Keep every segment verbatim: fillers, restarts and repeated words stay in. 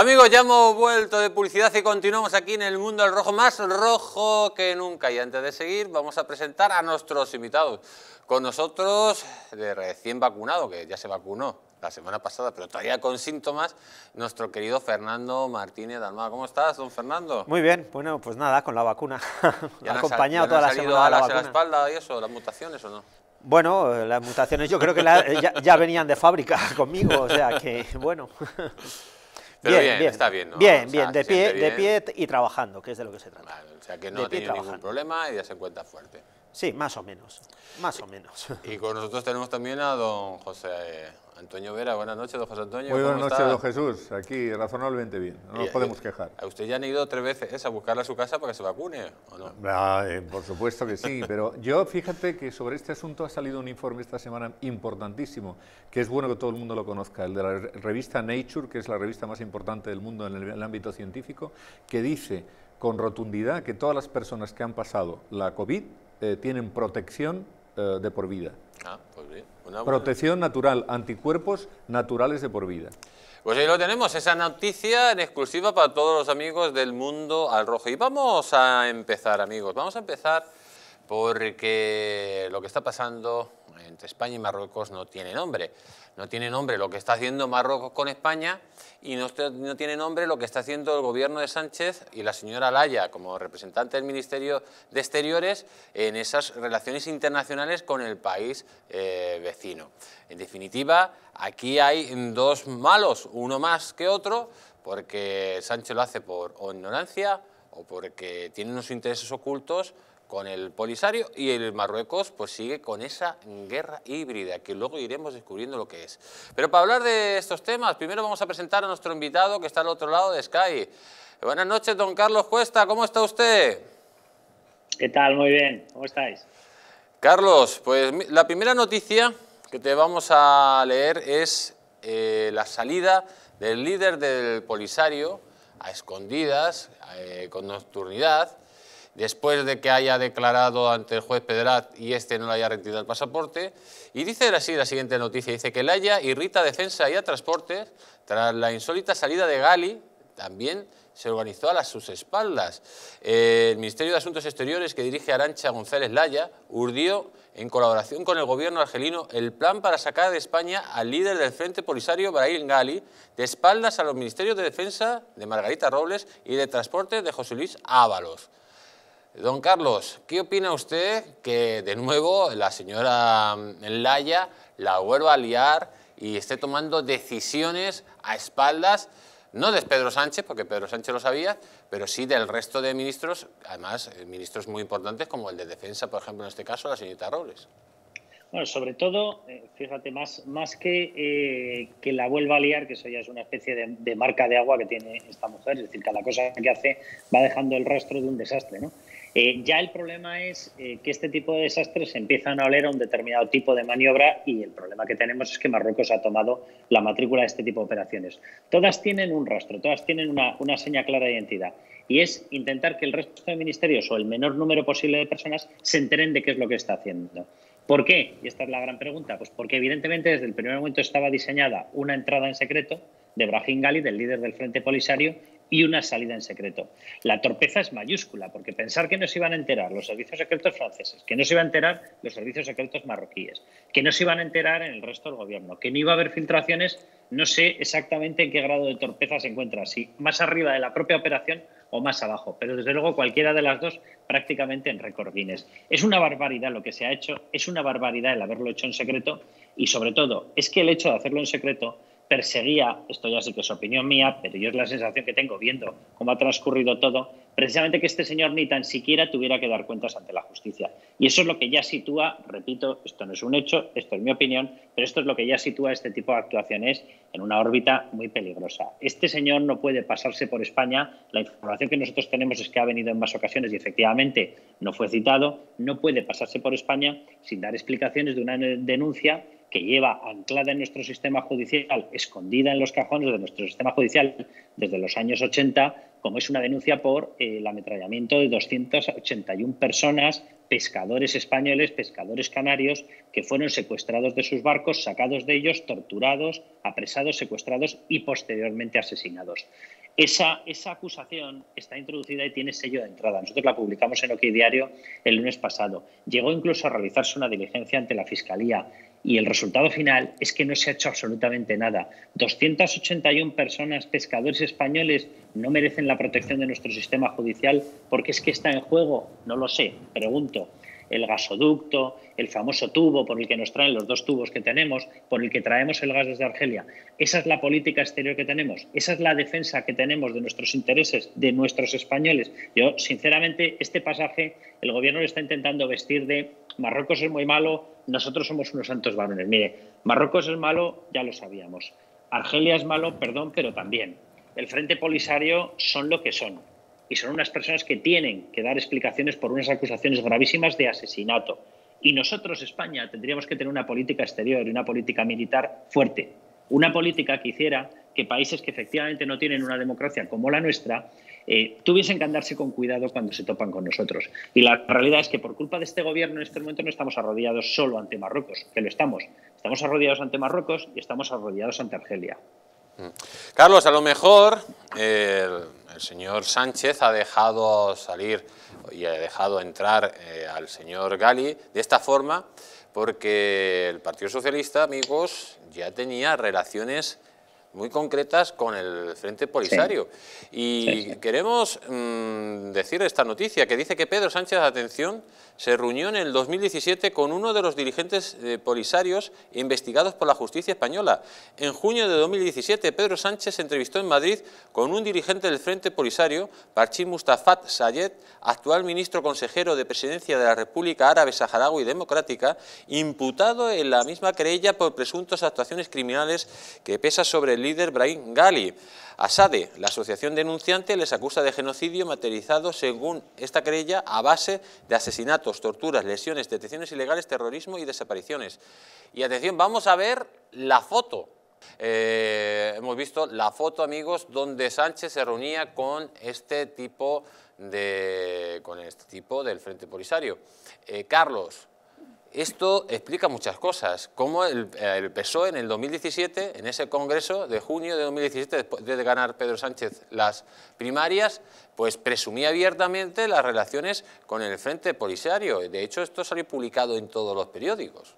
Amigos, ya hemos vuelto de publicidad y continuamos aquí en el mundo del rojo, más rojo que nunca. Y antes de seguir, vamos a presentar a nuestros invitados. Con nosotros, de recién vacunado, que ya se vacunó la semana pasada, pero todavía con síntomas, nuestro querido Fernando Martínez Dalmau. ¿Cómo estás, don Fernando? Muy bien, bueno, pues nada, con la vacuna. ¿Ya ha acompañado toda la semana a la vacuna? ¿La espalda y eso, las mutaciones o no? Bueno, las mutaciones yo creo que la, ya, ya venían de fábrica conmigo, o sea que, bueno... Pero bien, bien, bien, está bien, ¿no? Bien, o sea, bien, de pie, bien, de pie y trabajando, que es de lo que se trata. Vale, o sea que no ha tenido ningún problema y ya se encuentra fuerte. Sí, más o menos, más o menos. Y con nosotros tenemos también a don José Antonio Vera. Buenas noches, don José Antonio. Muy buenas noches, don Jesús. Aquí, razonablemente bien, no nos podemos quejar. ¿A usted ya han ido tres veces a buscarla a su casa para que se vacune, o no? Ah, eh, por supuesto que sí, pero yo, fíjate que sobre este asunto ha salido un informe esta semana importantísimo, que es bueno que todo el mundo lo conozca, el de la revista Nature, que es la revista más importante del mundo en el, en el ámbito científico, que dice con rotundidad que todas las personas que han pasado la COVID Eh, tienen protección eh, de por vida. Ah, pues bien. Una buena... Protección natural, anticuerpos naturales de por vida. Pues ahí lo tenemos, esa noticia en exclusiva para todos los amigos del mundo al rojo. Y vamos a empezar, amigos, vamos a empezar porque lo que está pasando entre España y Marruecos no tiene nombre. No tiene nombre lo que está haciendo Marruecos con España y no, no tiene nombre lo que está haciendo el gobierno de Sánchez y la señora Laya como representante del Ministerio de Exteriores en esas relaciones internacionales con el país eh, vecino. En definitiva, aquí hay dos malos, uno más que otro, porque Sánchez lo hace por ignorancia o porque tiene unos intereses ocultos con el Polisario, y el Marruecos pues sigue con esa guerra híbrida, que luego iremos descubriendo lo que es. Pero para hablar de estos temas, primero vamos a presentar a nuestro invitado que está al otro lado de Sky. Buenas noches, don Carlos Cuesta, ¿cómo está usted? ¿Qué tal? Muy bien, ¿cómo estáis? Carlos, pues la primera noticia que te vamos a leer es eh, la salida del líder del Polisario a escondidas, eh, con nocturnidad, después de que haya declarado ante el juez Pedraz y este no le haya retirado el pasaporte. Y dice así la siguiente noticia, dice que Laya irrita a Defensa y a Transportes tras la insólita salida de Gali, también se organizó a las sus espaldas. Eh, el Ministerio de Asuntos Exteriores, que dirige Arancha González Laya, urdió en colaboración con el gobierno argelino el plan para sacar de España al líder del Frente Polisario, Brahim Gali, de espaldas a los Ministerios de Defensa de Margarita Robles y de Transportes de José Luis Ábalos. Don Carlos, ¿qué opina usted que de nuevo la señora Laya la vuelva a liar y esté tomando decisiones a espaldas, no de Pedro Sánchez, porque Pedro Sánchez lo sabía, pero sí del resto de ministros, además ministros muy importantes como el de Defensa, por ejemplo, en este caso, la señorita Robles? Bueno, sobre todo, fíjate, más, más que, eh, que la vuelva a liar, que eso ya es una especie de, de marca de agua que tiene esta mujer, es decir, cada cosa que hace va dejando el rastro de un desastre, ¿no? Eh, ya el problema es eh, que este tipo de desastres empiezan a oler a un determinado tipo de maniobra y el problema que tenemos es que Marruecos ha tomado la matrícula de este tipo de operaciones. Todas tienen un rastro, todas tienen una, una seña clara de identidad y es intentar que el resto de ministerios o el menor número posible de personas se enteren de qué es lo que está haciendo. ¿Por qué? Y esta es la gran pregunta. Pues porque evidentemente desde el primer momento estaba diseñada una entrada en secreto de Brahim Gali, del líder del Frente Polisario, y una salida en secreto. La torpeza es mayúscula, porque pensar que no se iban a enterar los servicios secretos franceses, que no se iban a enterar los servicios secretos marroquíes, que no se iban a enterar en el resto del gobierno, que no iba a haber filtraciones, no sé exactamente en qué grado de torpeza se encuentra, si más arriba de la propia operación o más abajo, pero desde luego cualquiera de las dos prácticamente en récord Guinness. Es una barbaridad lo que se ha hecho, es una barbaridad el haberlo hecho en secreto y sobre todo es que el hecho de hacerlo en secreto perseguía, esto ya sí que es opinión mía, pero yo es la sensación que tengo viendo cómo ha transcurrido todo, precisamente que este señor ni tan siquiera tuviera que dar cuentas ante la justicia. Y eso es lo que ya sitúa, repito, esto no es un hecho, esto es mi opinión, pero esto es lo que ya sitúa este tipo de actuaciones en una órbita muy peligrosa. Este señor no puede pasarse por España, la información que nosotros tenemos es que ha venido en más ocasiones y efectivamente no fue citado, no puede pasarse por España sin dar explicaciones de una denuncia que lleva anclada en nuestro sistema judicial, escondida en los cajones de nuestro sistema judicial desde los años ochenta, como es una denuncia por eh, el ametrallamiento de doscientas ochenta y una personas, pescadores españoles, pescadores canarios, que fueron secuestrados de sus barcos, sacados de ellos, torturados, apresados, secuestrados y posteriormente asesinados. Esa, esa acusación está introducida y tiene sello de entrada. Nosotros la publicamos en OK Diario el lunes pasado. Llegó incluso a realizarse una diligencia ante la Fiscalía y el resultado final es que no se ha hecho absolutamente nada. doscientas ochenta y una personas, pescadores españoles, no merecen la protección de nuestro sistema judicial porque es que está en juego, no lo sé, pregunto, el gasoducto, el famoso tubo por el que nos traen los dos tubos que tenemos, por el que traemos el gas desde Argelia. Esa es la política exterior que tenemos, esa es la defensa que tenemos de nuestros intereses, de nuestros españoles. Yo, sinceramente, este pasaje, el Gobierno lo está intentando vestir de Marruecos es muy malo, nosotros somos unos santos varones. Mire, Marruecos es malo, ya lo sabíamos. Argelia es malo, perdón, pero también. El Frente Polisario son lo que son. Y son unas personas que tienen que dar explicaciones por unas acusaciones gravísimas de asesinato. Y nosotros, España, tendríamos que tener una política exterior y una política militar fuerte. Una política que hiciera que países que efectivamente no tienen una democracia como la nuestra eh, tuviesen que andarse con cuidado cuando se topan con nosotros. Y la realidad es que por culpa de este gobierno en este momento no estamos arrodillados solo ante Marruecos, que lo estamos. Estamos arrodillados ante Marruecos y estamos arrodillados ante Argelia. Carlos, a lo mejor eh, el, el señor Sánchez ha dejado salir y ha dejado entrar eh, al señor Gali de esta forma porque el Partido Socialista, amigos, ya tenía relaciones muy concretas con el Frente Polisario. Sí. Y sí, sí. queremos mmm, decir esta noticia que dice que Pedro Sánchez, atención, se reunió en el dos mil diecisiete con uno de los dirigentes eh, polisarios investigados por la justicia española. En junio de dos mil diecisiete, Pedro Sánchez se entrevistó en Madrid con un dirigente del Frente Polisario, Parchim Mustafat Sayed, actual ministro consejero de Presidencia de la República Árabe Saharaui Democrática, imputado en la misma querella por presuntas actuaciones criminales que pesa sobre el líder Brahim Gali. ASADE, la asociación denunciante, les acusa de genocidio materializado según esta querella a base de asesinatos, torturas, lesiones, detenciones ilegales, terrorismo y desapariciones. Y atención, vamos a ver la foto. Eh, hemos visto la foto, amigos, donde Sánchez se reunía con este tipo de, con este tipo del Frente Polisario. Eh, Carlos, esto explica muchas cosas, como el, el P S O E en el dos mil diecisiete, en ese congreso de junio de dos mil diecisiete, después de ganar Pedro Sánchez las primarias, pues presumía abiertamente las relaciones con el Frente Polisario. De hecho, esto salió publicado en todos los periódicos.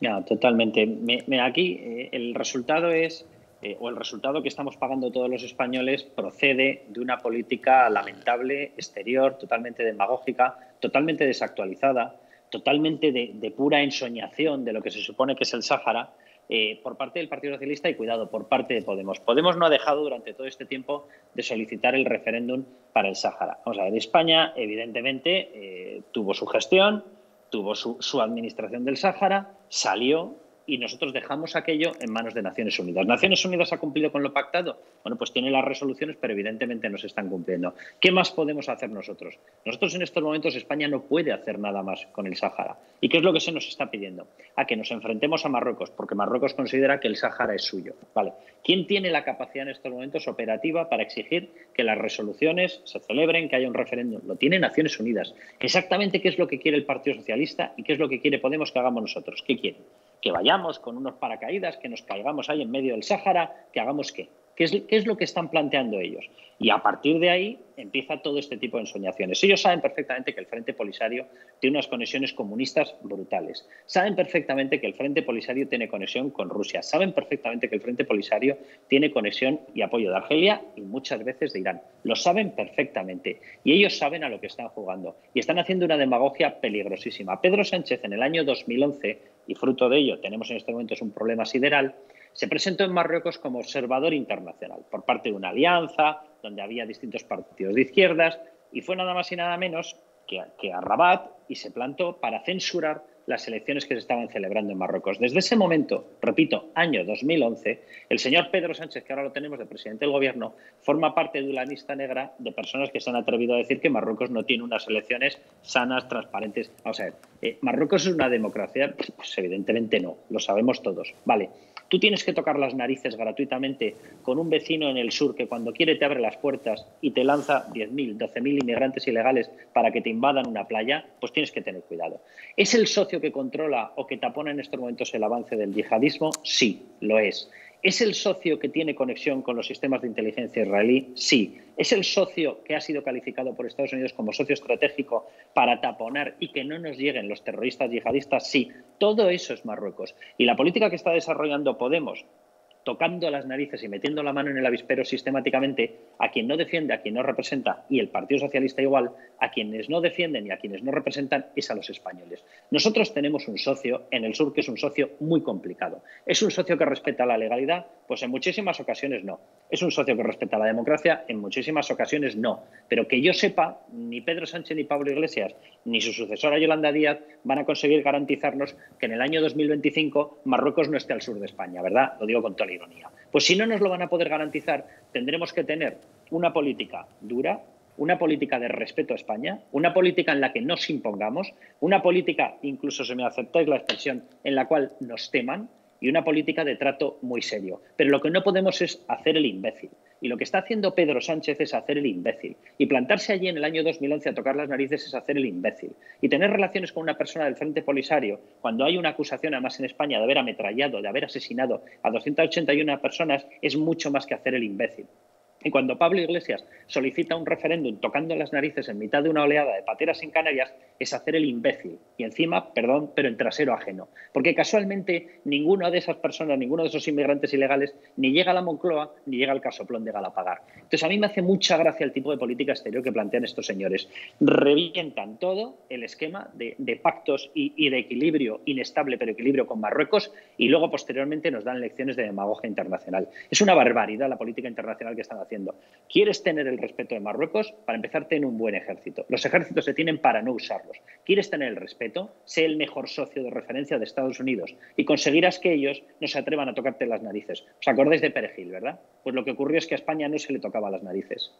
No, totalmente. Me, me, aquí eh, el resultado es, eh, o el resultado que estamos pagando todos los españoles, procede de una política lamentable, exterior, totalmente demagógica, totalmente desactualizada, totalmente de, de pura ensoñación de lo que se supone que es el Sáhara, eh, por parte del Partido Socialista y, cuidado, por parte de Podemos. Podemos no ha dejado durante todo este tiempo de solicitar el referéndum para el Sáhara. Vamos a ver, España, evidentemente, eh, tuvo su gestión, tuvo su, su administración del Sáhara, salió y nosotros dejamos aquello en manos de Naciones Unidas. ¿Naciones Unidas ha cumplido con lo pactado? Bueno, pues tiene las resoluciones, pero evidentemente no se están cumpliendo. ¿Qué más podemos hacer nosotros? Nosotros en estos momentos España no puede hacer nada más con el Sáhara. ¿Y qué es lo que se nos está pidiendo? A que nos enfrentemos a Marruecos, porque Marruecos considera que el Sáhara es suyo. Vale. ¿Quién tiene la capacidad en estos momentos operativa para exigir que las resoluciones se celebren, que haya un referéndum? Lo tiene Naciones Unidas. Exactamente qué es lo que quiere el Partido Socialista y qué es lo que quiere Podemos que hagamos nosotros. ¿Qué quieren? Que vayamos con unos paracaídas, que nos caigamos ahí en medio del Sáhara, que hagamos qué. ¿Qué es, qué es lo que están planteando ellos? Y a partir de ahí empieza todo este tipo de ensoñaciones. Ellos saben perfectamente que el Frente Polisario tiene unas conexiones comunistas brutales. Saben perfectamente que el Frente Polisario tiene conexión con Rusia. Saben perfectamente que el Frente Polisario tiene conexión y apoyo de Argelia y muchas veces de Irán. Lo saben perfectamente. Y ellos saben a lo que están jugando. Y están haciendo una demagogia peligrosísima. Pedro Sánchez, en el año dos mil once, y fruto de ello tenemos en estos momentos un problema sideral, se presentó en Marruecos como observador internacional por parte de una alianza donde había distintos partidos de izquierdas y fue nada más y nada menos que a, que a Rabat y se plantó para censurar las elecciones que se estaban celebrando en Marruecos. Desde ese momento, repito, año dos mil once, el señor Pedro Sánchez, que ahora lo tenemos de presidente del Gobierno, forma parte de una lista negra de personas que se han atrevido a decir que Marruecos no tiene unas elecciones sanas, transparentes. Vamos a ver, eh, ¿Marruecos es una democracia? Pues evidentemente no, lo sabemos todos. Vale, tú tienes que tocar las narices gratuitamente con un vecino en el sur que cuando quiere te abre las puertas y te lanza diez mil, doce mil inmigrantes ilegales para que te invadan una playa, pues tienes que tener cuidado. ¿Es el socio que controla o que tapona en estos momentos el avance del yihadismo? Sí, lo es. ¿Es el socio que tiene conexión con los sistemas de inteligencia israelí? Sí. ¿Es el socio que ha sido calificado por Estados Unidos como socio estratégico para taponar y que no nos lleguen los terroristas yihadistas? Sí. Todo eso es Marruecos. Y la política que está desarrollando Podemos, tocando las narices y metiendo la mano en el avispero sistemáticamente a quien no defiende, a quien no representa, y el Partido Socialista igual, a quienes no defienden y a quienes no representan, es a los españoles. Nosotros tenemos un socio en el sur que es un socio muy complicado. ¿Es un socio que respeta la legalidad? Pues en muchísimas ocasiones no. ¿Es un socio que respeta la democracia? En muchísimas ocasiones no. Pero que yo sepa, ni Pedro Sánchez ni Pablo Iglesias, ni su sucesora Yolanda Díaz van a conseguir garantizarnos que en el año dos mil veinticinco Marruecos no esté al sur de España, ¿verdad? Lo digo con toda ironía. Pues si no nos lo van a poder garantizar, tendremos que tener una política dura, una política de respeto a España, una política en la que nos impongamos, una política, incluso si me aceptáis la expresión, en la cual nos teman, y una política de trato muy serio. Pero lo que no podemos es hacer el imbécil. Y lo que está haciendo Pedro Sánchez es hacer el imbécil. Y plantarse allí en el año dos mil once a tocar las narices es hacer el imbécil. Y tener relaciones con una persona del Frente Polisario, cuando hay una acusación, además en España, de haber ametrallado, de haber asesinado a doscientas ochenta y una personas, es mucho más que hacer el imbécil. Y cuando Pablo Iglesias solicita un referéndum tocando las narices en mitad de una oleada de pateras en Canarias, es hacer el imbécil. Y encima, perdón, pero en trasero ajeno. Porque casualmente ninguna de esas personas, ninguno de esos inmigrantes ilegales, ni llega a la Moncloa, ni llega al casoplón de Galapagar. Entonces, a mí me hace mucha gracia el tipo de política exterior que plantean estos señores. Revientan todo el esquema de, de pactos y, y de equilibrio, inestable pero equilibrio con Marruecos, y luego posteriormente nos dan lecciones de demagogia internacional. Es una barbaridad la política internacional que están haciendo. ¿Quieres tener el respeto de Marruecos? Para empezar, ten un buen ejército. Los ejércitos se tienen para no usarlos. ¿Quieres tener el respeto? Sé el mejor socio de referencia de Estados Unidos y conseguirás que ellos no se atrevan a tocarte las narices. ¿Os acordáis de Perejil, verdad? Pues lo que ocurrió es que a España no se le tocaba las narices.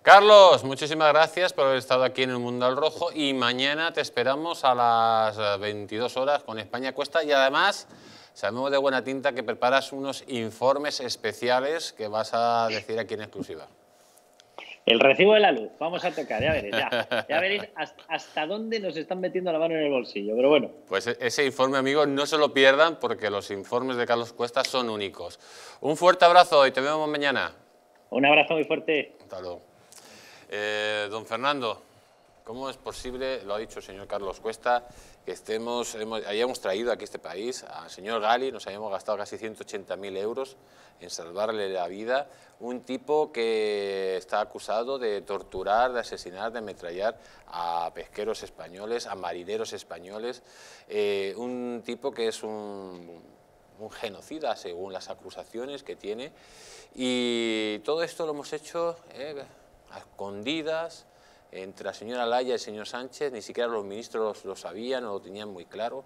Carlos, muchísimas gracias por haber estado aquí en El Mundo al Rojo, y mañana te esperamos a las veintidós horas con España Cuesta, y además sabemos de buena tinta que preparas unos informes especiales que vas a decir aquí en exclusiva. El recibo de la luz, vamos a tocar, ya veréis, ya, ya veréis hasta, hasta dónde nos están metiendo la mano en el bolsillo, pero bueno. Pues ese informe, amigos, no se lo pierdan, porque los informes de Carlos Cuesta son únicos. Un fuerte abrazo y te vemos mañana. Un abrazo muy fuerte. Hasta luego. Eh, don Fernando, ¿cómo es posible, lo ha dicho el señor Carlos Cuesta, que estemos, hemos, hayamos traído aquí a este país al señor Gali, nos hayamos gastado casi ciento ochenta mil euros en salvarle la vida, un tipo que está acusado de torturar, de asesinar, de ametrallar a pesqueros españoles, a marineros españoles, eh, un tipo que es un... un genocida según las acusaciones que tiene, y todo esto lo hemos hecho eh, a escondidas, entre la señora Laya y el señor Sánchez, ni siquiera los ministros lo sabían, no lo tenían muy claro.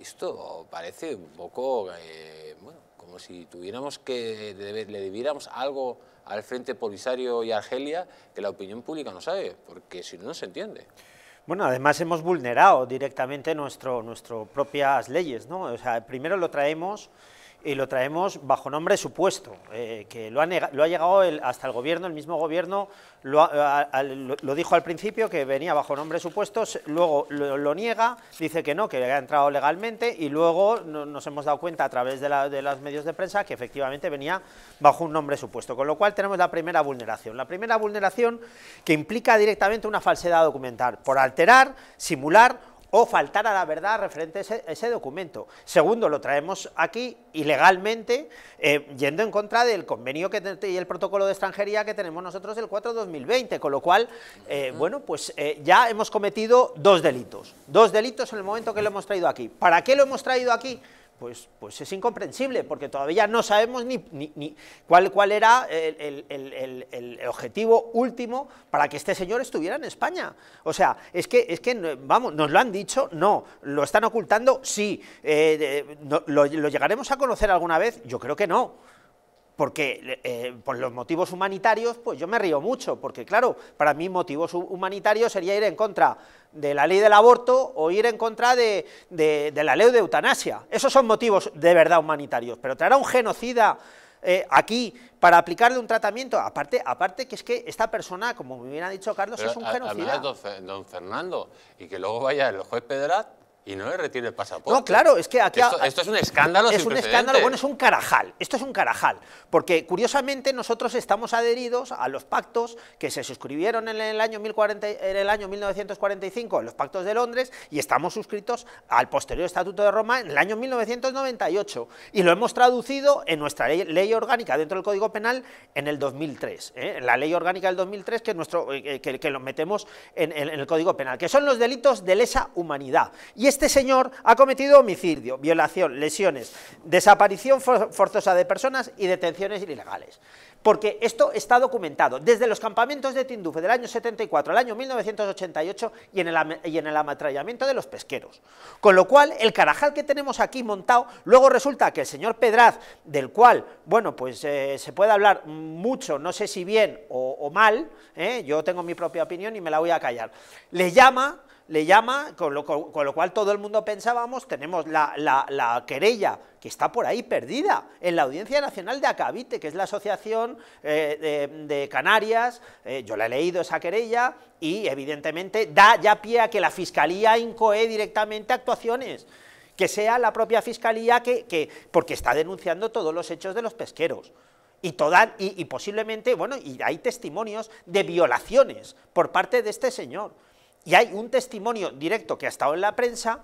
Esto parece un poco eh, bueno, como si tuviéramos que le debiéramos algo al Frente Polisario y Argelia que la opinión pública no sabe, porque si no, no se entiende. Bueno, además hemos vulnerado directamente nuestro, nuestro propias leyes, ¿no? O sea, primero lo traemos y lo traemos bajo nombre supuesto, eh, que lo ha, lo ha llegado el, hasta el gobierno, el mismo gobierno lo, ha, a, lo, lo dijo al principio que venía bajo nombre supuesto, luego lo, lo niega, dice que no, que ha entrado legalmente, y luego no, nos hemos dado cuenta a través de, la, de los medios de prensa que efectivamente venía bajo un nombre supuesto, con lo cual tenemos la primera vulneración, la primera vulneración que implica directamente una falsedad documental, por alterar, simular o faltar a la verdad referente a ese, a ese documento. Segundo, lo traemos aquí ilegalmente, eh, yendo en contra del convenio que y el protocolo de extranjería que tenemos nosotros del cuatro de dos mil veinte, con lo cual, eh, bueno, pues eh, ya hemos cometido dos delitos, dos delitos en el momento que lo hemos traído aquí. ¿Para qué lo hemos traído aquí? pues, pues es incomprensible, porque todavía no sabemos ni, ni, ni cuál, cuál era el, el, el, el objetivo último para que este señor estuviera en España. O sea, es que, es que vamos, nos lo han dicho, no, lo están ocultando, sí, eh, eh, no, lo, ¿lo llegaremos a conocer alguna vez? Yo creo que no. Porque eh, por los motivos humanitarios, pues yo me río mucho, porque claro, para mí motivos humanitarios sería ir en contra de la ley del aborto o ir en contra de, de, de la ley de eutanasia. Esos son motivos de verdad humanitarios, pero traer a un genocida eh, aquí para aplicarle un tratamiento, aparte aparte que es que esta persona, como me hubiera dicho Carlos, pero es un a, genocida. Además, don, don Fernando, y que luego vaya el juez Pedraz y no le retire el pasaporte. No, claro, es que aquí... Esto, esto es un escándalo sin precedentes. Es un escándalo, bueno, es un carajal. Esto es un carajal. Porque, curiosamente, nosotros estamos adheridos a los pactos que se suscribieron en el año, mil cuarenta, en el año mil novecientos cuarenta y cinco, los pactos de Londres, y estamos suscritos al posterior Estatuto de Roma en el año mil novecientos noventa y ocho. Y lo hemos traducido en nuestra ley, ley orgánica dentro del Código Penal en el dos mil tres. ¿eh? En la ley orgánica del dos mil tres que, nuestro, eh, que, que lo metemos en, en, en el Código Penal, que son los delitos de lesa humanidad. Y este Este señor ha cometido homicidio, violación, lesiones, desaparición forzosa de personas y detenciones ilegales. Porque esto está documentado desde los campamentos de Tindufe del año setenta y cuatro al año mil novecientos ochenta y ocho y en, el, y en el ametrallamiento de los pesqueros. Con lo cual, el carajal que tenemos aquí montado, luego resulta que el señor Pedraz, del cual, bueno, pues eh, se puede hablar mucho, no sé si bien o, o mal, eh, yo tengo mi propia opinión y me la voy a callar, le llama... le llama, con lo, con lo cual todo el mundo pensábamos, tenemos la, la, la querella que está por ahí perdida en la Audiencia Nacional de Acabite, que es la asociación eh, de, de Canarias, eh, yo la he leído esa querella y evidentemente da ya pie a que la Fiscalía incoe directamente actuaciones, que sea la propia Fiscalía que, que porque está denunciando todos los hechos de los pesqueros. Y, toda, y, y posiblemente, bueno, y hay testimonios de violaciones por parte de este señor. Y hay un testimonio directo que ha estado en la prensa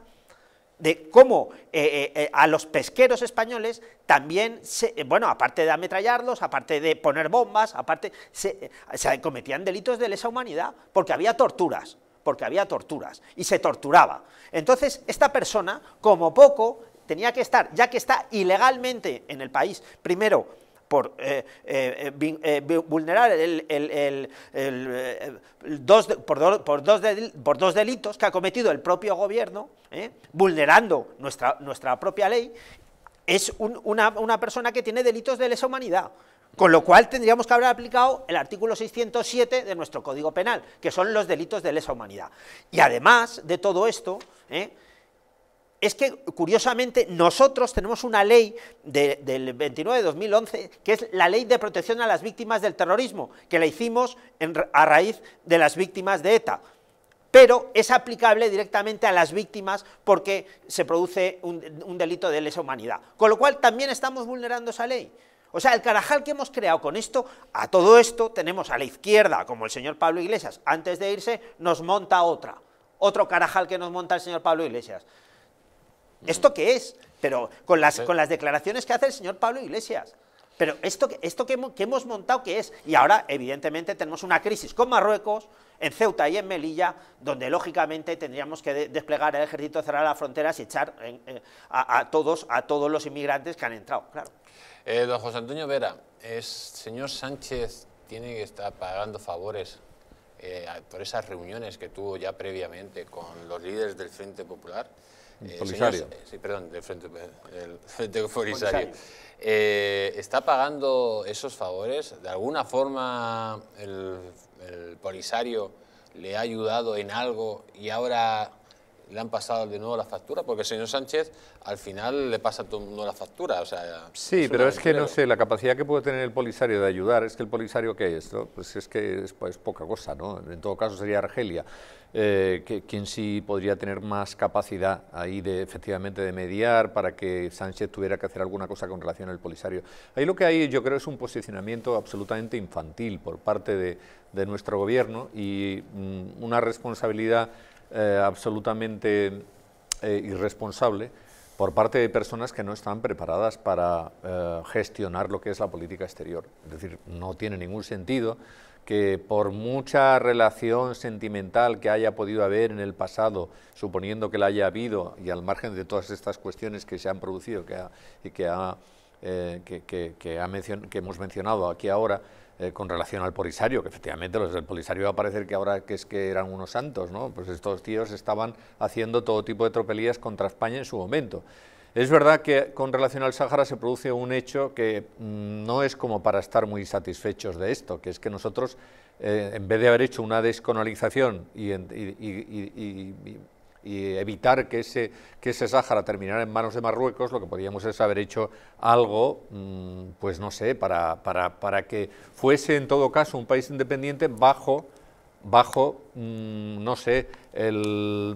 de cómo eh, eh, a los pesqueros españoles también, se, eh, bueno, aparte de ametrallarlos, aparte de poner bombas, aparte se, se cometían delitos de lesa humanidad porque había torturas, porque había torturas y se torturaba. Entonces, esta persona, como poco, tenía que estar, ya que está ilegalmente en el país, primero, por eh, eh, eh, vulnerar el, el, el, el, el dos de, por, do, por, dos de, por dos delitos que ha cometido el propio gobierno, ¿eh? vulnerando nuestra, nuestra propia ley, es un, una, una persona que tiene delitos de lesa humanidad, con lo cual tendríamos que haber aplicado el artículo seiscientos siete de nuestro Código Penal, que son los delitos de lesa humanidad. Y además de todo esto... ¿eh? Es que, curiosamente, nosotros tenemos una ley de, del veintinueve de dos mil once, que es la Ley de Protección a las Víctimas del Terrorismo, que la hicimos en, a raíz de las víctimas de ETA, pero es aplicable directamente a las víctimas porque se produce un, un delito de lesa humanidad, con lo cual también estamos vulnerando esa ley. O sea, el carajal que hemos creado con esto, a todo esto tenemos a la izquierda, como el señor Pablo Iglesias, antes de irse nos monta otra, otro carajal que nos monta el señor Pablo Iglesias. ¿Esto qué es? Pero con las, con las declaraciones que hace el señor Pablo Iglesias. Pero esto, esto que, hemos, que hemos montado, ¿qué es? Y ahora, evidentemente, tenemos una crisis con Marruecos, en Ceuta y en Melilla, donde, lógicamente, tendríamos que de desplegar el ejército, cerrar las fronteras y echar en, eh, a, a, todos, a todos los inmigrantes que han entrado, claro. Eh, don José Antonio Vera, ¿es señor Sánchez tiene que estar pagando favores eh, por esas reuniones que tuvo ya previamente con los líderes del Frente Popular? Eh, Polisario. Señor, sí, perdón, del Frente, del Frente Polisario. Eh, ¿Está pagando esos favores? ¿De alguna forma el, el Polisario le ha ayudado en algo y ahora le han pasado de nuevo la factura? Porque el señor Sánchez al final le pasa a todo el mundo la factura. O sea, sí, es pero es que no sé, la capacidad que puede tener el Polisario de ayudar, es que el Polisario ¿qué es? ¿No? Pues es que es, es poca cosa, ¿no? En todo caso sería Argelia. Eh, que, quien sí podría tener más capacidad ahí de efectivamente de mediar para que Sánchez tuviera que hacer alguna cosa con relación al Polisario. Ahí lo que hay yo creo es un posicionamiento absolutamente infantil por parte de, de nuestro gobierno y mm, una responsabilidad eh, absolutamente eh, irresponsable por parte de personas que no están preparadas para eh, gestionar lo que es la política exterior. Es decir, no tiene ningún sentido que por mucha relación sentimental que haya podido haber en el pasado, suponiendo que la haya habido, y al margen de todas estas cuestiones que se han producido que ha, y que, ha, eh, que, que, que, ha mencion, que hemos mencionado aquí ahora, eh, con relación al Polisario, que efectivamente los del Polisario va a parecer que ahora que es que eran unos santos, ¿no? Pues estos tíos estaban haciendo todo tipo de tropelías contra España en su momento. Es verdad que con relación al Sáhara se produce un hecho que no es como para estar muy satisfechos de esto, que es que nosotros, eh, en vez de haber hecho una descolonización y, y, y, y, y, y evitar que ese, que ese Sáhara terminara en manos de Marruecos, lo que podíamos es haber hecho algo, pues no sé, para, para, para que fuese en todo caso un país independiente bajo, bajo no sé, el...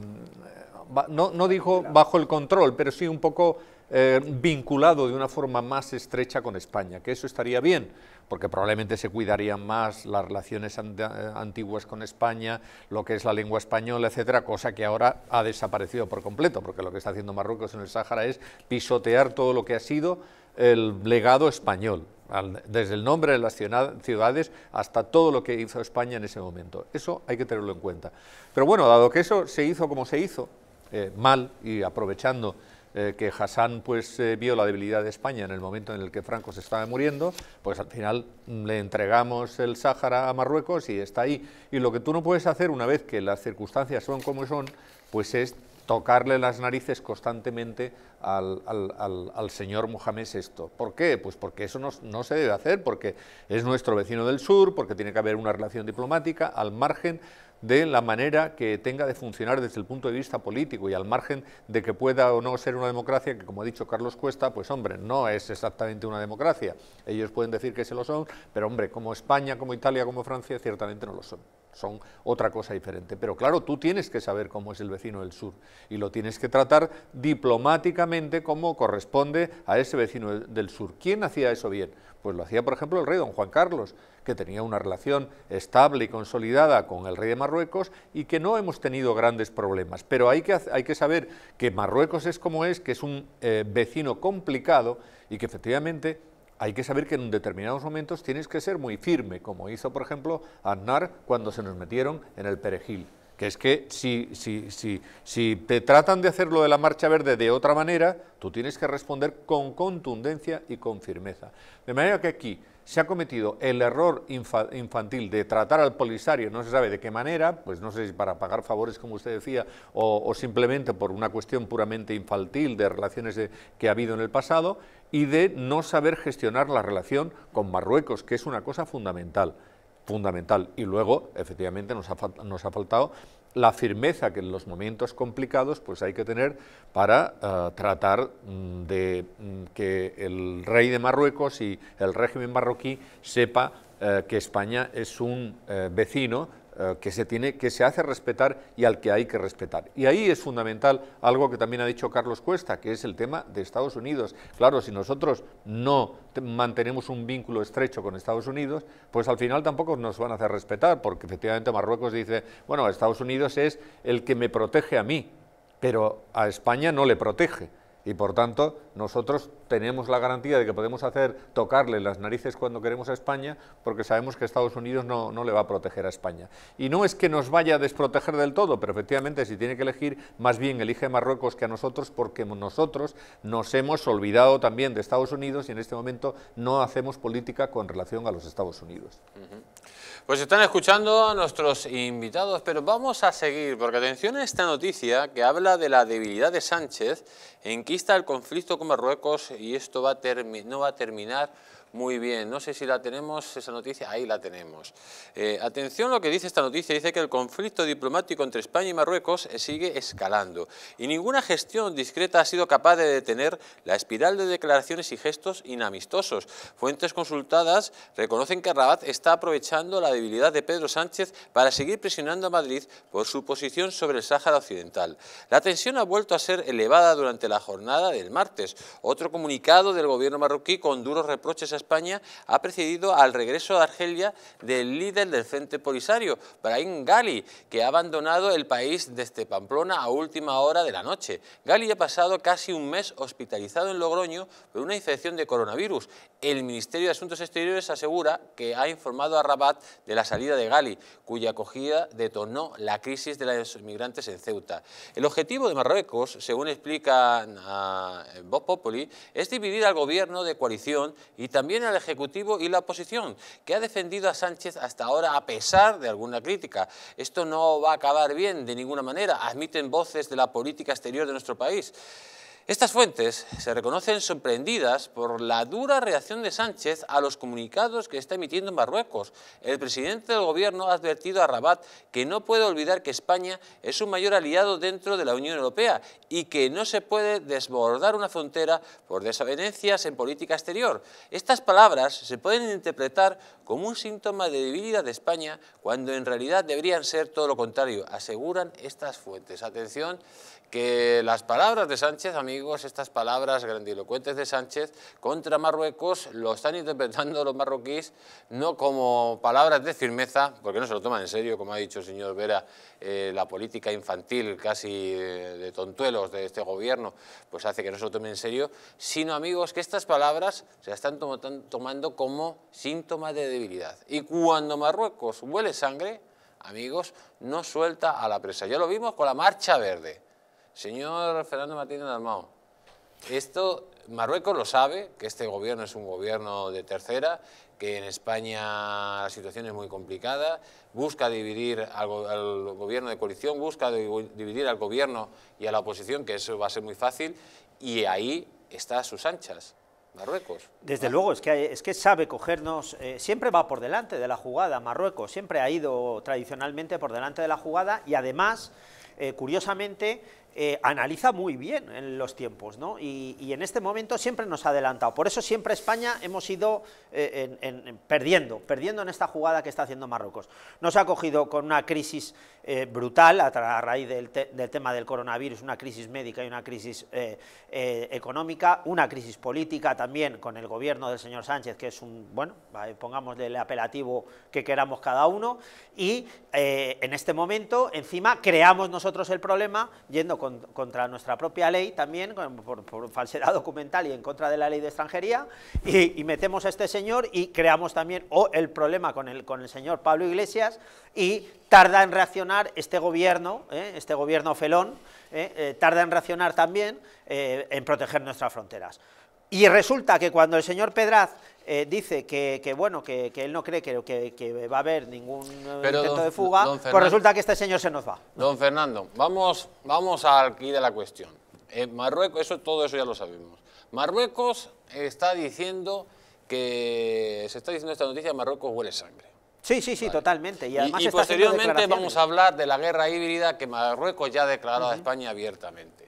No, no dijo bajo el control, pero sí un poco eh, vinculado de una forma más estrecha con España, que eso estaría bien, porque probablemente se cuidarían más las relaciones antiguas con España, lo que es la lengua española, etcétera, cosa que ahora ha desaparecido por completo, porque lo que está haciendo Marruecos en el Sáhara es pisotear todo lo que ha sido el legado español, al, desde el nombre de las ciudades hasta todo lo que hizo España en ese momento. Eso hay que tenerlo en cuenta. Pero bueno, dado que eso se hizo como se hizo, Eh, mal, y aprovechando eh, que Hassan pues, eh, vio la debilidad de España en el momento en el que Franco se estaba muriendo, pues al final le entregamos el Sáhara a Marruecos y está ahí. Y lo que tú no puedes hacer una vez que las circunstancias son como son, pues es tocarle las narices constantemente al, al, al, al señor Mohamed sexto. ¿Por qué? Pues porque eso no, no se debe hacer, porque es nuestro vecino del sur, porque tiene que haber una relación diplomática al margen de la manera que tenga de funcionar desde el punto de vista político y al margen de que pueda o no ser una democracia, que como ha dicho Carlos Cuesta, pues hombre, no es exactamente una democracia. Ellos pueden decir que se lo son, pero hombre, como España, como Italia, como Francia, ciertamente no lo son. Son otra cosa diferente. Pero claro, tú tienes que saber cómo es el vecino del sur y lo tienes que tratar diplomáticamente como corresponde a ese vecino del sur. ¿Quién hacía eso bien? Pues lo hacía, por ejemplo, el rey don Juan Carlos, que tenía una relación estable y consolidada con el rey de Marruecos y que no hemos tenido grandes problemas. Pero hay que, hay que saber que Marruecos es como es, que es un eh, vecino complicado y que efectivamente hay que saber que en determinados momentos tienes que ser muy firme, como hizo, por ejemplo, Aznar cuando se nos metieron en el Perejil. Que es que si, si, si, si te tratan de hacerlo de la Marcha Verde de otra manera, tú tienes que responder con contundencia y con firmeza. De manera que aquí se ha cometido el error infa, infantil de tratar al Polisario, no se sabe de qué manera, pues no sé si para pagar favores, como usted decía, o, o simplemente por una cuestión puramente infantil de relaciones de, que ha habido en el pasado, y de no saber gestionar la relación con Marruecos, que es una cosa fundamental. fundamental y luego efectivamente nos ha, nos ha faltado la firmeza que en los momentos complicados pues hay que tener para uh, tratar mm, de mm, que el rey de Marruecos y el régimen marroquí sepa uh, que España es un uh, vecino uh, que se tiene, que se hace respetar y al que hay que respetar. Y ahí es fundamental algo que también ha dicho Carlos Cuesta, que es el tema de Estados Unidos. Claro, si nosotros no mantenemos un vínculo estrecho con Estados Unidos, pues al final tampoco nos van a hacer respetar, porque efectivamente Marruecos dice, bueno, Estados Unidos es el que me protege a mí, pero a España no le protege, y por tanto nosotros tenemos la garantía de que podemos hacer tocarle las narices cuando queremos a España, porque sabemos que Estados Unidos no, no le va a proteger a España. Y no es que nos vaya a desproteger del todo, pero efectivamente si tiene que elegir, más bien elige Marruecos que a nosotros, porque nosotros nos hemos olvidado también de Estados Unidos y en este momento no hacemos política con relación a los Estados Unidos. Pues están escuchando a nuestros invitados, pero vamos a seguir, porque atención a esta noticia que habla de la debilidad de Sánchez, enquista el conflicto con Marruecos y esto va a termi- no va a terminar muy bien. No sé si la tenemos, esa noticia, ahí la tenemos. Eh, atención a lo que dice esta noticia, dice que el conflicto diplomático entre España y Marruecos sigue escalando y ninguna gestión discreta ha sido capaz de detener la espiral de declaraciones y gestos inamistosos. Fuentes consultadas reconocen que Rabat está aprovechando la debilidad de Pedro Sánchez para seguir presionando a Madrid por su posición sobre el Sáhara Occidental. La tensión ha vuelto a ser elevada durante la jornada del martes. Otro comunicado del gobierno marroquí con duros reproches a España ha precedido al regreso a Argelia del líder del Frente Polisario, Brahim Gali, que ha abandonado el país desde Pamplona a última hora de la noche. Gali ha pasado casi un mes hospitalizado en Logroño por una infección de coronavirus. El Ministerio de Asuntos Exteriores asegura que ha informado a Rabat de la salida de Gali, cuya acogida detonó la crisis de los inmigrantes en Ceuta. El objetivo de Marruecos, según explican a Vox Populi, es dividir al gobierno de coalición y también al Ejecutivo y la oposición, que ha defendido a Sánchez hasta ahora a pesar de alguna crítica. Esto no va a acabar bien de ninguna manera, admiten voces de la política exterior de nuestro país. Estas fuentes se reconocen sorprendidas por la dura reacción de Sánchez a los comunicados que está emitiendo en Marruecos. El presidente del gobierno ha advertido a Rabat que no puede olvidar que España es su mayor aliado dentro de la Unión Europea y que no se puede desbordar una frontera por desavenencias en política exterior. Estas palabras se pueden interpretar como un síntoma de debilidad de España cuando en realidad deberían ser todo lo contrario, aseguran estas fuentes. Atención, que las palabras de Sánchez, amigos, estas palabras grandilocuentes de Sánchez contra Marruecos lo están interpretando los marroquíes no como palabras de firmeza, porque no se lo toman en serio, como ha dicho el señor Vera, eh, la política infantil casi de, de tontuelos de este gobierno, pues hace que no se lo tomen en serio, sino, amigos, que estas palabras se están tom tomando como síntomas de debilidad. Y cuando Marruecos huele sangre, amigos, no suelta a la presa. Ya lo vimos con la Marcha Verde. Señor Fernando Martínez Dalmau, esto Marruecos lo sabe, que este gobierno es un gobierno de tercera, que en España la situación es muy complicada, busca dividir al, al gobierno de coalición, busca dividir al gobierno y a la oposición, que eso va a ser muy fácil, y ahí está a sus anchas Marruecos. Desde luego, es que, es que sabe cogernos, eh, siempre va por delante de la jugada Marruecos, siempre ha ido tradicionalmente por delante de la jugada y además, eh, curiosamente, Eh, analiza muy bien en los tiempos, ¿no? y, y en este momento siempre nos ha adelantado, por eso siempre España hemos ido eh, en, en, perdiendo, perdiendo en esta jugada que está haciendo Marruecos. Nos ha cogido con una crisis eh, brutal a, a raíz del, te del tema del coronavirus, una crisis médica y una crisis eh, eh, económica, una crisis política también con el gobierno del señor Sánchez, que es un, bueno, pongámosle el apelativo que queramos cada uno, y eh, en este momento encima creamos nosotros el problema yendo con contra nuestra propia ley también, por, por falsedad documental y en contra de la ley de extranjería, y, y metemos a este señor y creamos también oh, el problema con el, con el señor Pablo Iglesias, y tarda en reaccionar este gobierno, eh, este gobierno felón, eh, eh, tarda en reaccionar también eh, en proteger nuestras fronteras. Y resulta que cuando el señor Pedraz eh, dice que, que bueno que, que él no cree que, que, que va a haber ningún Pero intento don, de fuga, pues Fernando, resulta que este señor se nos va. Don Fernando, vamos, vamos al quid de la cuestión. Eh, Marruecos, eso, todo eso ya lo sabemos. Marruecos está diciendo que, se está diciendo esta noticia, Marruecos huele sangre. Sí, sí, sí, vale. Totalmente. Y, además y, y está posteriormente vamos a hablar de la guerra híbrida que Marruecos ya ha declarado uh-huh. a España abiertamente.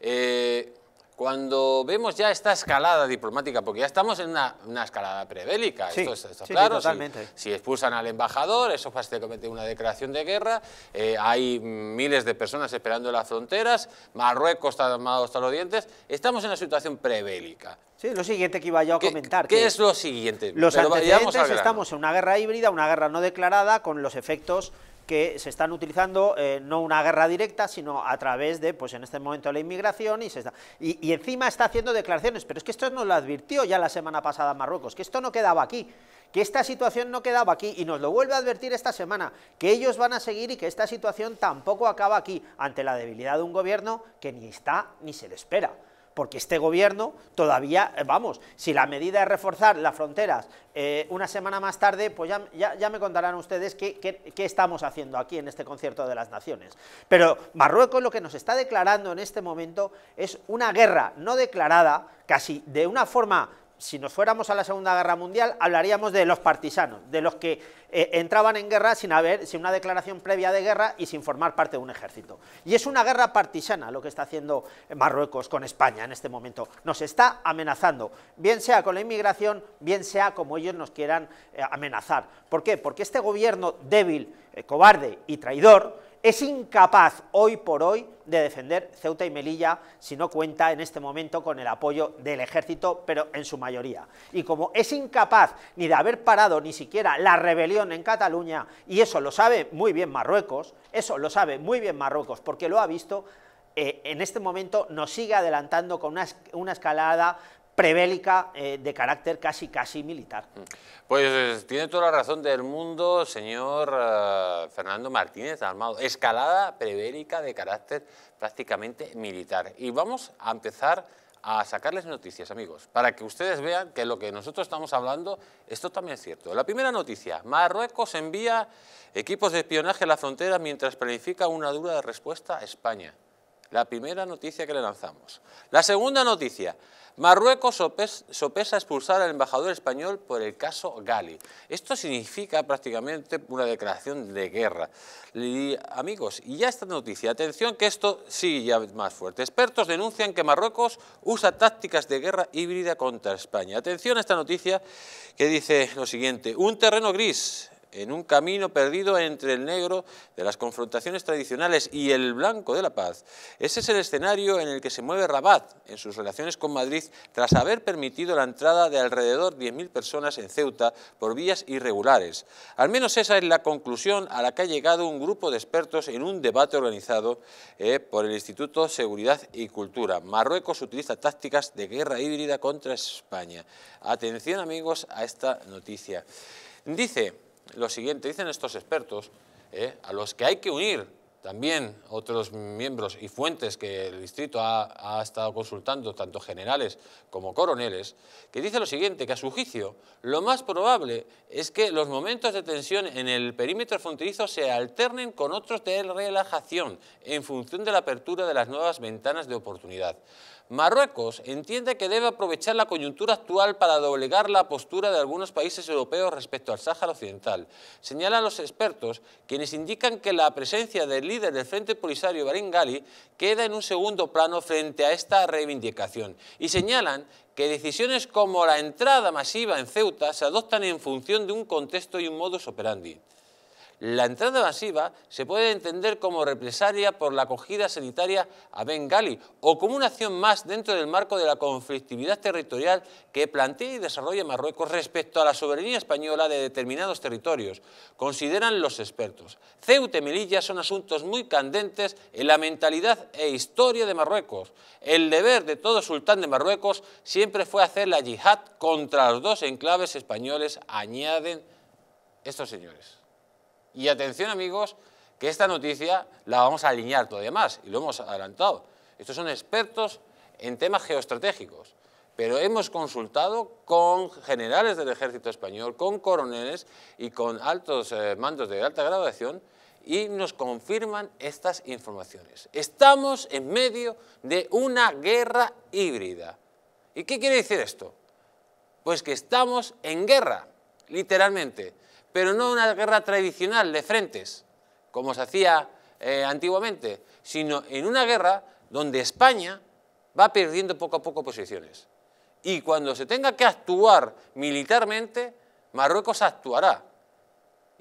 Eh, Cuando vemos ya esta escalada diplomática, porque ya estamos en una, una escalada prebélica, sí, esto está, está sí, claro, sí, totalmente. Si, si expulsan al embajador, eso básicamente una declaración de guerra, eh, hay miles de personas esperando en las fronteras, Marruecos está armado hasta los dientes, estamos en una situación prebélica. Sí, lo siguiente que iba yo a ¿Qué, comentar. ¿Qué que es lo siguiente? Los Pero antecedentes estamos en una guerra híbrida, una guerra no declarada, con los efectos que se están utilizando, eh, no una guerra directa, sino a través de, pues en este momento, la inmigración, y se está, y, y encima está haciendo declaraciones, pero es que esto nos lo advirtió ya la semana pasada Marruecos, que esto no quedaba aquí, que esta situación no quedaba aquí, y nos lo vuelve a advertir esta semana, que ellos van a seguir y que esta situación tampoco acaba aquí, ante la debilidad de un gobierno que ni está ni se le espera. Porque este gobierno todavía, vamos, si la medida es reforzar las fronteras eh, una semana más tarde, pues ya, ya, ya me contarán ustedes qué, qué, qué estamos haciendo aquí en este concierto de las naciones. Pero Marruecos lo que nos está declarando en este momento es una guerra no declarada, casi de una forma, si nos fuéramos a la Segunda Guerra Mundial, hablaríamos de los partisanos, de los que eh, entraban en guerra sin haber, sin una declaración previa de guerra y sin formar parte de un ejército. Y es una guerra partisana lo que está haciendo Marruecos con España en este momento. Nos está amenazando, bien sea con la inmigración, bien sea como ellos nos quieran eh, amenazar. ¿Por qué? Porque este gobierno débil, eh, cobarde y traidor es incapaz hoy por hoy de defender Ceuta y Melilla si no cuenta en este momento con el apoyo del ejército, pero en su mayoría. Y como es incapaz ni de haber parado ni siquiera la rebelión en Cataluña, y eso lo sabe muy bien Marruecos, eso lo sabe muy bien Marruecos porque lo ha visto, eh, en este momento nos sigue adelantando con una, una escalada prebélica eh, de carácter casi casi militar. Pues tiene toda la razón del mundo, señor eh, Fernando Martínez Dalmau. Escalada prebélica de carácter prácticamente militar. Y vamos a empezar a sacarles noticias, amigos, para que ustedes vean que lo que nosotros estamos hablando, esto también es cierto. La primera noticia: Marruecos envía equipos de espionaje a la frontera mientras planifica una dura respuesta a España. La primera noticia que le lanzamos. La segunda noticia: Marruecos sopesa expulsar al embajador español por el caso Gali. Esto significa prácticamente una declaración de guerra. Y, amigos, y ya esta noticia, atención que esto sigue ya más fuerte. Expertos denuncian que Marruecos usa tácticas de guerra híbrida contra España. Atención a esta noticia que dice lo siguiente: un terreno gris en un camino perdido entre el negro de las confrontaciones tradicionales y el blanco de la paz. Ese es el escenario en el que se mueve Rabat en sus relaciones con Madrid tras haber permitido la entrada de alrededor diez mil personas en Ceuta por vías irregulares. Al menos esa es la conclusión a la que ha llegado un grupo de expertos en un debate organizado eh, por el Instituto de Seguridad y Cultura. Marruecos utiliza tácticas de guerra híbrida contra España. Atención, amigos, a esta noticia. Dice lo siguiente, dicen estos expertos, eh, a los que hay que unir también otros miembros y fuentes que el distrito ha, ha estado consultando, tanto generales como coroneles, que dice lo siguiente, que a su juicio lo más probable es que los momentos de tensión en el perímetro fronterizo se alternen con otros de relajación en función de la apertura de las nuevas ventanas de oportunidad. Marruecos entiende que debe aprovechar la coyuntura actual para doblegar la postura de algunos países europeos respecto al Sáhara Occidental. Señalan los expertos, quienes indican que la presencia del líder del Frente Polisario, Brahim Gali, queda en un segundo plano frente a esta reivindicación. Y señalan que decisiones como la entrada masiva en Ceuta se adoptan en función de un contexto y un modus operandi. La entrada masiva se puede entender como represalia por la acogida sanitaria a Bengali o como una acción más dentro del marco de la conflictividad territorial que plantea y desarrolla Marruecos respecto a la soberanía española de determinados territorios, consideran los expertos. Ceuta y Melilla son asuntos muy candentes en la mentalidad e historia de Marruecos. El deber de todo sultán de Marruecos siempre fue hacer la yihad contra los dos enclaves españoles, añaden estos señores. Y atención, amigos, que esta noticia la vamos a alinear todavía más, y lo hemos adelantado. Estos son expertos en temas geoestratégicos, pero hemos consultado con generales del ejército español, con coroneles y con altos eh, mandos de alta graduación, y nos confirman estas informaciones. Estamos en medio de una guerra híbrida. ¿Y qué quiere decir esto? Pues que estamos en guerra, literalmente, pero no una guerra tradicional de frentes, como se hacía eh, antiguamente, sino en una guerra donde España va perdiendo poco a poco posiciones. Y cuando se tenga que actuar militarmente, Marruecos actuará.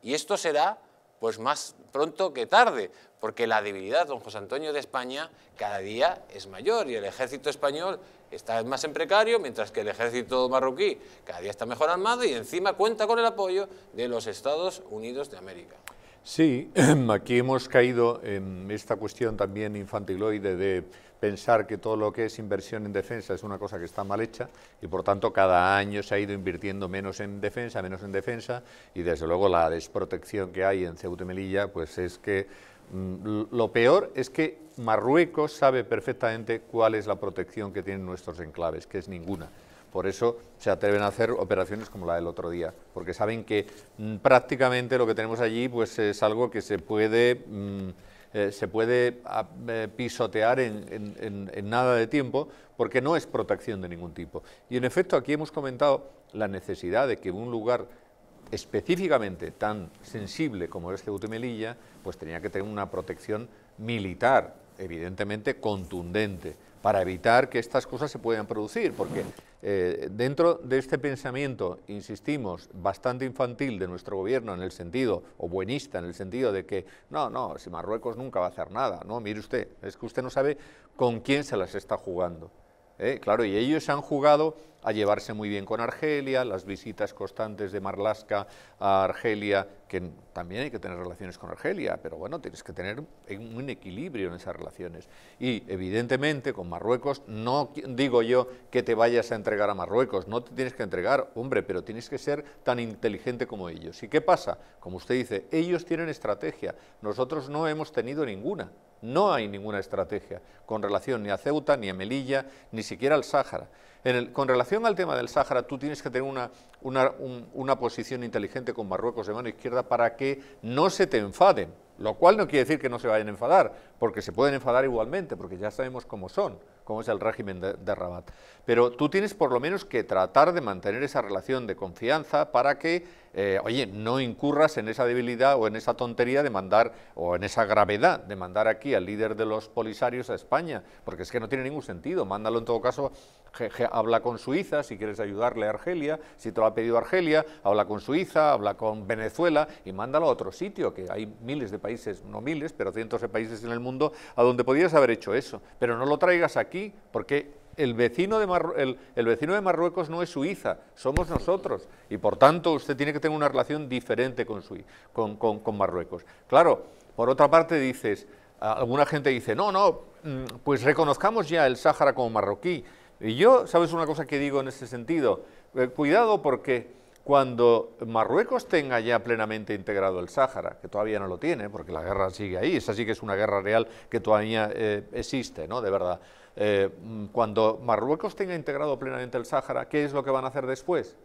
Y esto será pues más pronto que tarde, porque la debilidad, don José Antonio, de España cada día es mayor y el ejército español está más en precario, mientras que el ejército marroquí cada día está mejor armado y encima cuenta con el apoyo de los Estados Unidos de América. Sí, aquí hemos caído en esta cuestión también infantiloide de pensar que todo lo que es inversión en defensa es una cosa que está mal hecha y por tanto cada año se ha ido invirtiendo menos en defensa, menos en defensa y desde luego la desprotección que hay en Ceuta y Melilla pues es que lo peor es que Marruecos sabe perfectamente cuál es la protección que tienen nuestros enclaves, que es ninguna. Por eso se atreven a hacer operaciones como la del otro día, porque saben que mmm, prácticamente lo que tenemos allí pues, es algo que se puede, mmm, eh, se puede a, eh, pisotear en, en, en, en nada de tiempo, porque no es protección de ningún tipo. Y en efecto aquí hemos comentado la necesidad de que un lugar específicamente tan sensible como es Ceuta y Melilla, pues tenía que tener una protección militar, evidentemente contundente, para evitar que estas cosas se puedan producir, porque eh, dentro de este pensamiento, insistimos, bastante infantil de nuestro gobierno en el sentido, o buenista en el sentido de que, no, no, si Marruecos nunca va a hacer nada, no, mire usted, es que usted no sabe con quién se las está jugando. Eh, claro, y ellos han jugado a llevarse muy bien con Argelia, las visitas constantes de Marlaska a Argelia, que también hay que tener relaciones con Argelia, pero bueno, tienes que tener un equilibrio en esas relaciones. Y evidentemente con Marruecos, no digo yo que te vayas a entregar a Marruecos, no te tienes que entregar, hombre, pero tienes que ser tan inteligente como ellos. ¿Y qué pasa? Como usted dice, ellos tienen estrategia, nosotros no hemos tenido ninguna. No hay ninguna estrategia con relación ni a Ceuta, ni a Melilla, ni siquiera al Sáhara. En el, con relación al tema del Sáhara, tú tienes que tener una, una, un, una posición inteligente con Marruecos de mano izquierda para que no se te enfaden, lo cual no quiere decir que no se vayan a enfadar, porque se pueden enfadar igualmente, porque ya sabemos cómo son, cómo es el régimen de, de Rabat. Pero tú tienes por lo menos que tratar de mantener esa relación de confianza para que, eh, oye, no incurras en esa debilidad o en esa tontería de mandar, o en esa gravedad de mandar aquí al líder de los Polisarios a España, porque es que no tiene ningún sentido. Mándalo en todo caso. Je, je, habla con Suiza, si quieres ayudarle a Argelia, si te lo ha pedido Argelia, habla con Suiza, habla con Venezuela y mándalo a otro sitio, que hay miles de países, no miles, pero cientos de países en el mundo a donde podías haber hecho eso, pero no lo traigas aquí, porque el vecino de, Mar, el, el vecino de Marruecos no es Suiza, somos nosotros, y por tanto usted tiene que tener una relación diferente con, su, con, con, con Marruecos. Claro, por otra parte dices, alguna gente dice, no, no, pues reconozcamos ya el Sáhara como marroquí. Y yo, ¿sabes una cosa que digo en ese sentido? Eh, cuidado, porque cuando Marruecos tenga ya plenamente integrado el Sáhara, que todavía no lo tiene, porque la guerra sigue ahí, esa sí que es una guerra real que todavía eh, existe, ¿no?, de verdad. Eh, cuando Marruecos tenga integrado plenamente el Sáhara, ¿qué es lo que van a hacer después?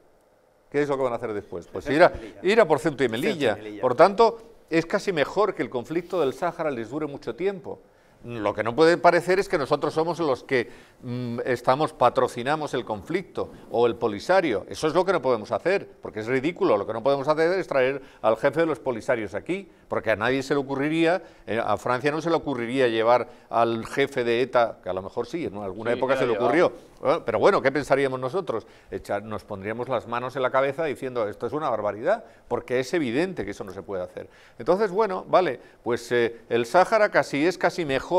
¿Qué es lo que van a hacer después? Pues ir a, ir a por Ceuta y Melilla. Por tanto, es casi mejor que el conflicto del Sáhara les dure mucho tiempo. Lo que no puede parecer es que nosotros somos los que mmm, estamos, patrocinamos el conflicto o el Polisario. Eso es lo que no podemos hacer, porque es ridículo. Lo que no podemos hacer es traer al jefe de los Polisarios aquí, porque a nadie se le ocurriría, eh, a Francia no se le ocurriría llevar al jefe de ETA, que a lo mejor sí, en alguna sí, época se le ocurrió. Bueno, pero bueno, ¿qué pensaríamos nosotros? Echar, nos pondríamos las manos en la cabeza diciendo, esto es una barbaridad, porque es evidente que eso no se puede hacer. Entonces, bueno, vale, pues eh, el Sáhara casi es casi mejor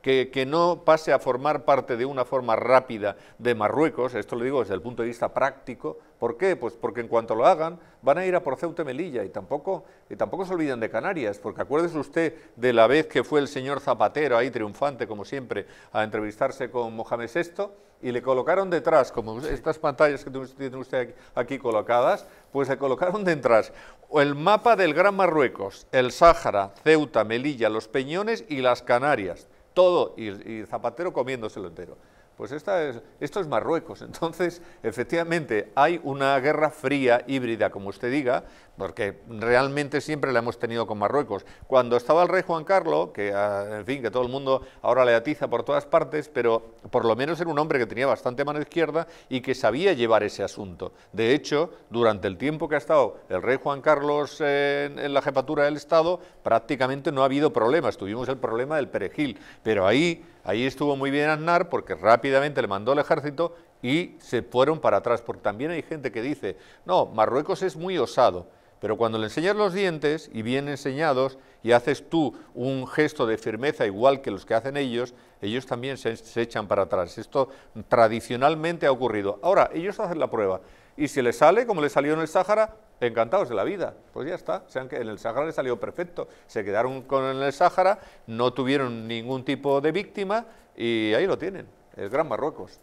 Que, que no pase a formar parte de una forma rápida de Marruecos, esto lo digo desde el punto de vista práctico. ¿Por qué? Pues porque en cuanto lo hagan van a ir a por Ceuta y Melilla, y tampoco, y tampoco se olvidan de Canarias, porque acuérdese usted de la vez que fue el señor Zapatero, ahí triunfante como siempre, a entrevistarse con Mohamed sexto, y le colocaron detrás, como estas pantallas que tiene usted aquí, aquí colocadas, pues le colocaron detrás el mapa del Gran Marruecos, el Sáhara, Ceuta, Melilla, los Peñones y las Canarias, todo, y, y Zapatero comiéndoselo entero. Pues esta es, esto es Marruecos. Entonces, efectivamente, hay una guerra fría, híbrida, como usted diga, porque realmente siempre la hemos tenido con Marruecos. Cuando estaba el rey Juan Carlos, que en fin, que todo el mundo ahora le atiza por todas partes, pero por lo menos era un hombre que tenía bastante mano izquierda y que sabía llevar ese asunto. De hecho, durante el tiempo que ha estado el rey Juan Carlos en, en la jefatura del Estado, prácticamente no ha habido problemas. Tuvimos el problema del Perejil, pero ahí... Ahí estuvo muy bien Aznar, porque rápidamente le mandó el ejército y se fueron para atrás, porque también hay gente que dice, no, Marruecos es muy osado, pero cuando le enseñas los dientes, y bien enseñados, y haces tú un gesto de firmeza igual que los que hacen ellos, ellos también se, se echan para atrás. Esto tradicionalmente ha ocurrido. Ahora, ellos hacen la prueba, y si les sale, como les salió en el Sáhara, encantados de la vida, pues ya está, se han, en el Sáhara les salió perfecto, se quedaron con el Sáhara, no tuvieron ningún tipo de víctima, y ahí lo tienen, el Gran Marruecos.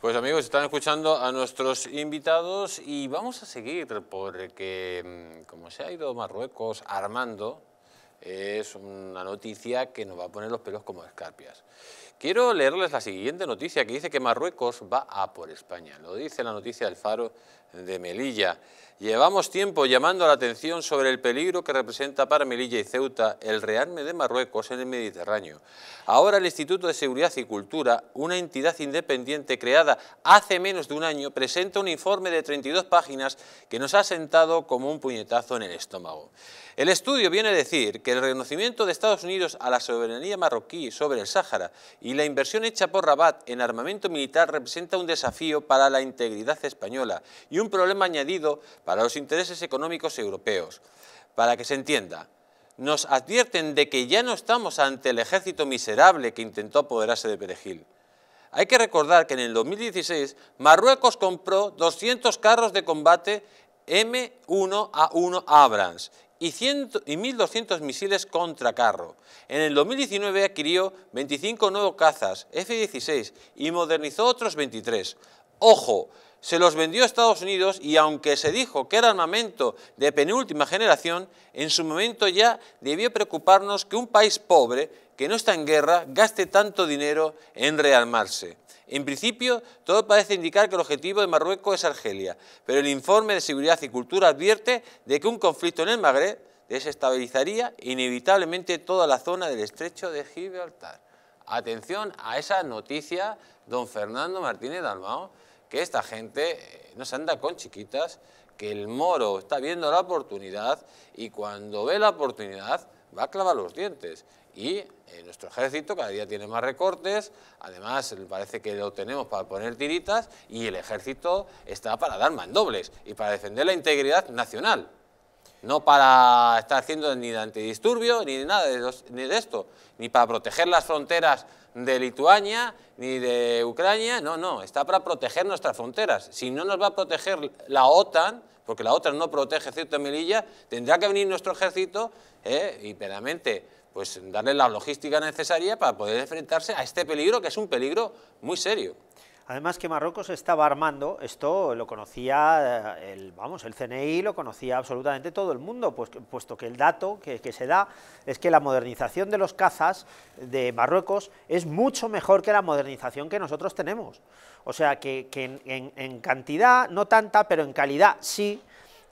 Pues amigos, están escuchando a nuestros invitados y vamos a seguir, porque como se ha ido Marruecos armando, es una noticia que nos va a poner los pelos como escarpias. Quiero leerles la siguiente noticia, que dice que Marruecos va a por España. Lo dice la noticia del Faro de Melilla. Llevamos tiempo llamando la atención sobre el peligro que representa para Melilla y Ceuta el rearme de Marruecos en el Mediterráneo. Ahora el Instituto de Seguridad y Cultura, una entidad independiente creada hace menos de un año, presenta un informe de treinta y dos páginas que nos ha sentado como un puñetazo en el estómago. El estudio viene a decir que el reconocimiento de Estados Unidos a la soberanía marroquí sobre el Sáhara y y la inversión hecha por Rabat en armamento militar representa un desafío para la integridad española y un problema añadido para los intereses económicos europeos. Para que se entienda, nos advierten de que ya no estamos ante el ejército miserable que intentó apoderarse de Perejil. Hay que recordar que en el dos mil dieciséis Marruecos compró doscientos carros de combate M uno A uno Abrams y mil doscientos misiles contra carro. En el dos mil diecinueve adquirió veinticinco nuevos cazas F dieciséis y modernizó otros veintitrés. ¡Ojo! Se los vendió a Estados Unidos y aunque se dijo que era armamento de penúltima generación, en su momento ya debió preocuparnos que un país pobre, que no está en guerra, gaste tanto dinero en rearmarse. En principio, todo parece indicar que el objetivo de Marruecos es Argelia, pero el informe de Seguridad y Cultura advierte de que un conflicto en el Magreb desestabilizaría inevitablemente toda la zona del estrecho de Gibraltar. Atención a esa noticia, don Fernando Martínez Dalmau, que esta gente no se anda con chiquitas, que el moro está viendo la oportunidad y cuando ve la oportunidad va a clavar los dientes. Y eh, nuestro ejército cada día tiene más recortes, además parece que lo tenemos para poner tiritas y el ejército está para dar mandobles y para defender la integridad nacional. No para estar haciendo ni de antidisturbio, ni de nada de, los, ni de esto, ni para proteger las fronteras de Lituania, ni de Ucrania, no, no, está para proteger nuestras fronteras. Si no nos va a proteger la OTAN, porque la OTAN no protege Ceuta y Melilla, tendrá que venir nuestro ejército eh, y plenamente pues, darle la logística necesaria para poder enfrentarse a este peligro, que es un peligro muy serio. Además que Marruecos estaba armando, esto lo conocía el, vamos, el C N I, lo conocía absolutamente todo el mundo, pues, puesto que el dato que, que se da es que la modernización de los cazas de Marruecos es mucho mejor que la modernización que nosotros tenemos. O sea, que, que en, en, en cantidad no tanta, pero en calidad sí.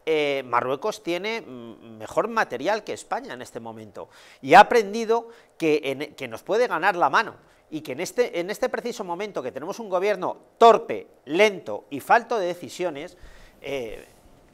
Eh, Marruecos tiene mejor material que España en este momento y ha aprendido que, en, que nos puede ganar la mano y que en este, en este preciso momento que tenemos un gobierno torpe, lento y falto de decisiones, eh,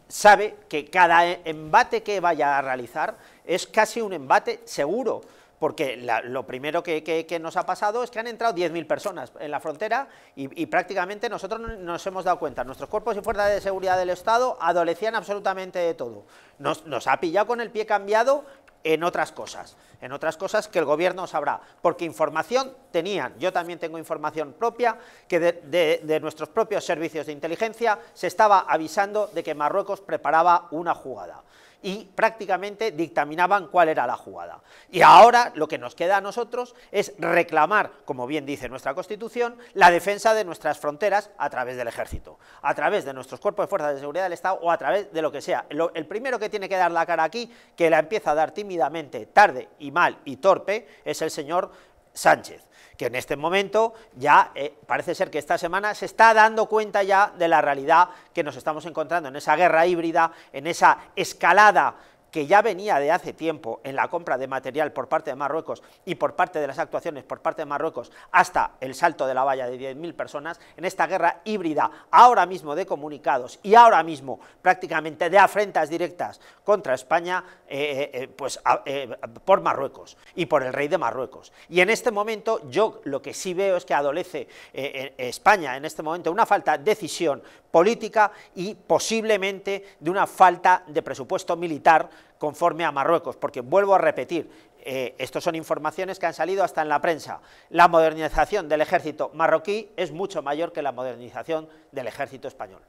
sabe que cada embate que vaya a realizar es casi un embate seguro. Porque la, lo primero que, que, que nos ha pasado es que han entrado diez mil personas en la frontera y, y prácticamente nosotros nos hemos dado cuenta. Nuestros cuerpos y fuerzas de seguridad del Estado adolecían absolutamente de todo. Nos, nos ha pillado con el pie cambiado en otras cosas, en otras cosas que el gobierno sabrá. Porque información tenían, yo también tengo información propia, que de, de, de nuestros propios servicios de inteligencia se estaba avisando de que Marruecos preparaba una jugada. Y prácticamente dictaminaban cuál era la jugada. Y ahora lo que nos queda a nosotros es reclamar, como bien dice nuestra Constitución, la defensa de nuestras fronteras a través del ejército, a través de nuestros cuerpos de fuerzas de seguridad del Estado o a través de lo que sea. Lo, el primero que tiene que dar la cara aquí, que la empieza a dar tímidamente, tarde y mal y torpe, es el señor Sánchez, que en este momento ya eh, parece ser que esta semana se está dando cuenta ya de la realidad que nos estamos encontrando en esa guerra híbrida, en esa escalada que ya venía de hace tiempo en la compra de material por parte de Marruecos y por parte de las actuaciones por parte de Marruecos hasta el salto de la valla de diez mil personas, en esta guerra híbrida ahora mismo de comunicados y ahora mismo prácticamente de afrentas directas contra España eh, eh, pues, eh, por Marruecos y por el rey de Marruecos. Y en este momento yo lo que sí veo es que adolece eh, eh, España en este momento una falta de decisión política y posiblemente de una falta de presupuesto militar conforme a Marruecos, porque vuelvo a repetir, eh, estas son informaciones que han salido hasta en la prensa, la modernización del ejército marroquí es mucho mayor que la modernización del ejército español.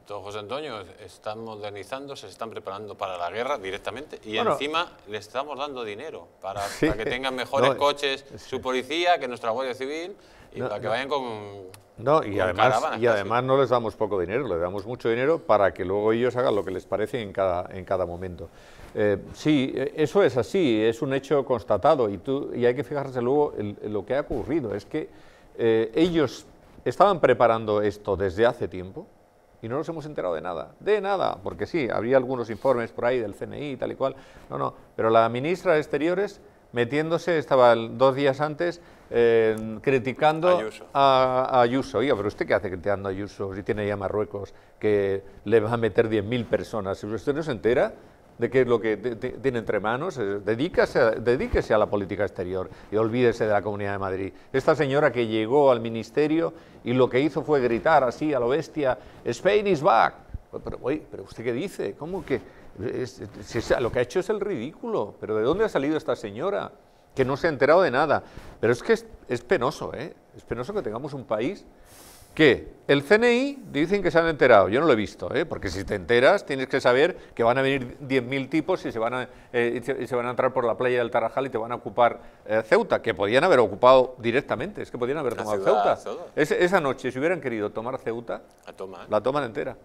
Entonces, José Antonio, están modernizando, se están preparando para la guerra directamente y bueno, encima le estamos dando dinero para, sí, para que tengan mejores no, coches su policía que nuestra Guardia Civil y no, para que no, vayan con... No, y además, y además no les damos poco dinero, les damos mucho dinero para que luego ellos hagan lo que les parece en cada, en cada momento. Eh, sí, eso es así, es un hecho constatado y, tú, y hay que fijarse luego en, en lo que ha ocurrido. Es que eh, ellos estaban preparando esto desde hace tiempo y no nos hemos enterado de nada, de nada, porque sí, habría algunos informes por ahí del C N I y tal y cual, no, no, pero la ministra de Exteriores metiéndose, estaba dos días antes eh, criticando Ayuso. A, a Ayuso. Oiga, pero ¿usted qué hace criticando a Ayuso si tiene ya Marruecos que le va a meter diez mil personas? Si usted no se entera, de qué es lo que tiene entre manos, dedíquese a, dedíquese a la política exterior y olvídese de la Comunidad de Madrid. Esta señora que llegó al ministerio y lo que hizo fue gritar así a lo bestia, Spain is back. Pero, oye, ¿pero usted qué dice? ¿Cómo que? Es, es, es, lo que ha hecho es el ridículo, pero ¿de dónde ha salido esta señora? Que no se ha enterado de nada. Pero es que es, es penoso, ¿eh? Es penoso que tengamos un país que el C N I dicen que se han enterado, yo no lo he visto, ¿eh? Porque si te enteras tienes que saber que van a venir diez mil tipos y se van a, eh, y se, y se van a entrar por la playa del Tarajal y te van a ocupar eh, Ceuta, que podían haber ocupado directamente, es que podían haber tomado Ceuta. Es, esa noche, si hubieran querido tomar Ceuta, la toman, la toman entera.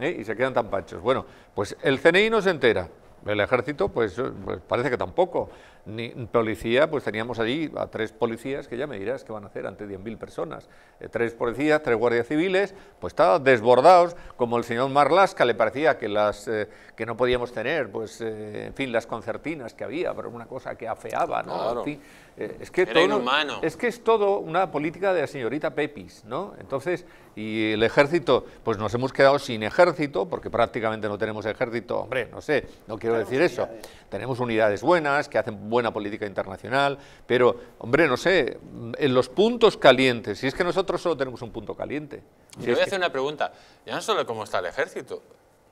¿Eh? Y se quedan tan panchos. Bueno, pues el C N I no se entera, el ejército pues, pues parece que tampoco, ni policía, pues teníamos allí a tres policías que ya me dirás qué van a hacer ante diez mil personas, eh, tres policías, tres guardias civiles, pues estaban desbordados, como el señor Marlaska le parecía que las eh, que no podíamos tener, pues eh, en fin, las concertinas que había, pero una cosa que afeaba, ¿no? Claro. En fin, eh, es que era todo, inhumano. Es que es todo una política de la señorita Pepis, ¿no? Entonces, y el ejército, pues nos hemos quedado sin ejército, porque prácticamente no tenemos ejército, hombre, no sé, no quiero decir eso, tenemos unidades buenas, que hacen buena política internacional, pero, hombre, no sé, en los puntos calientes, si es que nosotros solo tenemos un punto caliente. Si Le voy a hacer que... una pregunta, ya no solo cómo está el ejército,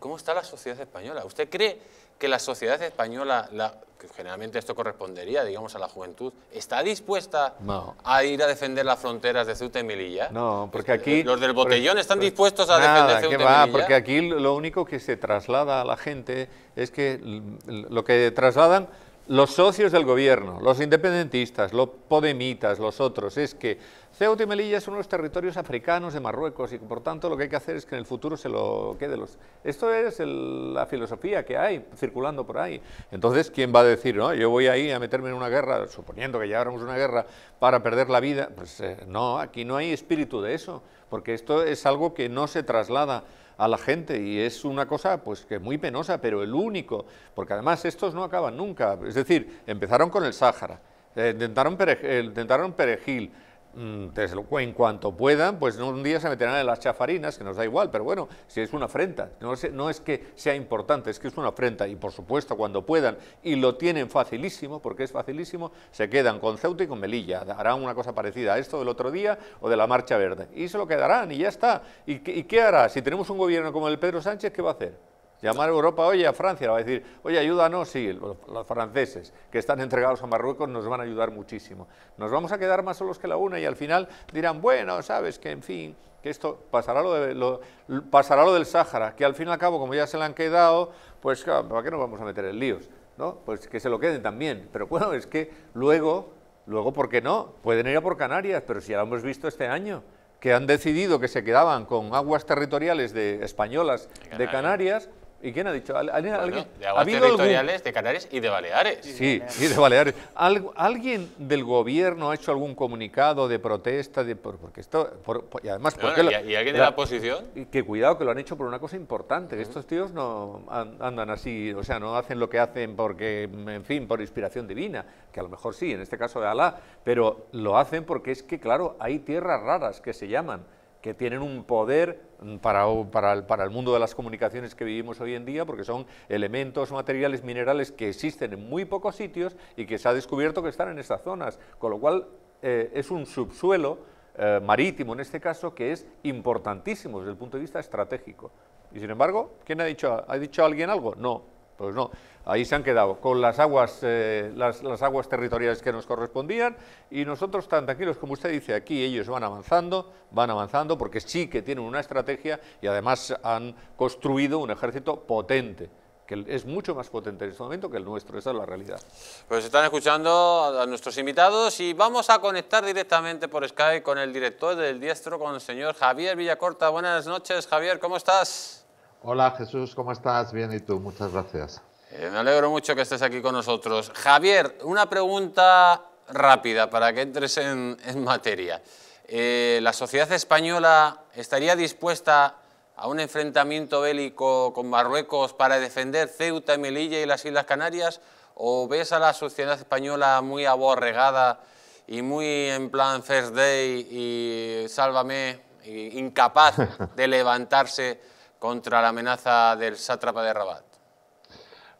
¿cómo está la sociedad española? ¿Usted cree que la sociedad española, la, que generalmente esto correspondería, digamos, a la juventud, está dispuesta no. a ir a defender las fronteras de Ceuta y Melilla? No, porque aquí... Los del botellón porque, están dispuestos a nada, defender Ceuta y va, Melilla. Porque aquí lo único que se traslada a la gente es que lo que trasladan los socios del gobierno, los independentistas, los podemitas, los otros, es que Ceuta y Melilla son los territorios africanos de Marruecos y que por tanto lo que hay que hacer es que en el futuro se lo quede los... Esto es el, la filosofía que hay circulando por ahí. Entonces, ¿quién va a decir, no, yo voy ahí a meterme en una guerra, suponiendo que lleváramos una guerra para perder la vida? Pues eh, no, aquí no hay espíritu de eso, porque esto es algo que no se traslada a la gente y es una cosa pues que muy penosa, pero el único, porque además estos no acaban nunca, es decir, empezaron con el Sáhara, eh, intentaron Perejil, intentaron Perejil mmm, desde lo, en cuanto puedan, pues un día se meterán en las chafarinas, que nos da igual, pero bueno, si es una afrenta, no es, no es que sea importante, es que es una afrenta, y por supuesto cuando puedan, y lo tienen facilísimo, porque es facilísimo, se quedan con Ceuta y con Melilla, harán una cosa parecida a esto del otro día, o de la Marcha Verde, y se lo quedarán, y ya está, ¿y, y qué hará? Si tenemos un gobierno como el Pedro Sánchez, ¿qué va a hacer? Llamar a Europa, oye, a Francia, va a decir, oye, ayúdanos, sí, los, los franceses que están entregados a Marruecos nos van a ayudar muchísimo. Nos vamos a quedar más solos que la una y al final dirán, bueno, sabes que, en fin, que esto pasará lo, de, lo, pasará lo del Sáhara, que al fin y al cabo, como ya se le han quedado, pues, ¿para qué nos vamos a meter en líos? ¿No? Pues que se lo queden también, pero bueno, es que luego, luego, ¿por qué no? Pueden ir a por Canarias, pero si ya lo hemos visto este año, que han decidido que se quedaban con aguas territoriales de, españolas de Canarias. ¿Y quién ha dicho? ¿Al, al, bueno, alguien, de aguas ¿ha habido territoriales algún... de Canarias y de Baleares? Sí, y de Baleares. ¿Al, ¿Alguien del gobierno ha hecho algún comunicado de protesta? De, por, porque esto, por, por, y además... No, porque no, lo, ¿y alguien la, de la oposición? Que cuidado, que lo han hecho por una cosa importante, que uh-huh. estos tíos no andan así, o sea, no hacen lo que hacen porque, en fin, por inspiración divina, que a lo mejor sí, en este caso de Alá, pero lo hacen porque es que, claro, hay tierras raras que se llaman, que tienen un poder para, para, el, para el mundo de las comunicaciones que vivimos hoy en día, porque son elementos, materiales, minerales que existen en muy pocos sitios y que se ha descubierto que están en estas zonas, con lo cual eh, es un subsuelo eh, marítimo en este caso que es importantísimo desde el punto de vista estratégico. Y sin embargo, ¿quién ha dicho? ¿Ha dicho alguien algo? No. Pues no, ahí se han quedado con las aguas, eh, las, las aguas territoriales que nos correspondían y nosotros tan tranquilos como usted dice, aquí ellos van avanzando, van avanzando porque sí que tienen una estrategia y además han construido un ejército potente, que es mucho más potente en este momento que el nuestro, esa es la realidad. Pues están escuchando a nuestros invitados y vamos a conectar directamente por Skype con el director del Diestro, con el señor Javier Villacorta. Buenas noches, Javier, ¿cómo estás? Hola Jesús, ¿cómo estás? Bien, ¿y tú? Muchas gracias. Eh, me alegro mucho que estés aquí con nosotros. Javier, una pregunta rápida para que entres en, en materia. Eh, ¿La sociedad española estaría dispuesta a un enfrentamiento bélico con Marruecos para defender Ceuta, Melilla y las Islas Canarias? ¿O ves a la sociedad española muy aborregada y muy en plan First Day y sálvame, y incapaz de levantarse contra la amenaza del sátrapa de Rabat?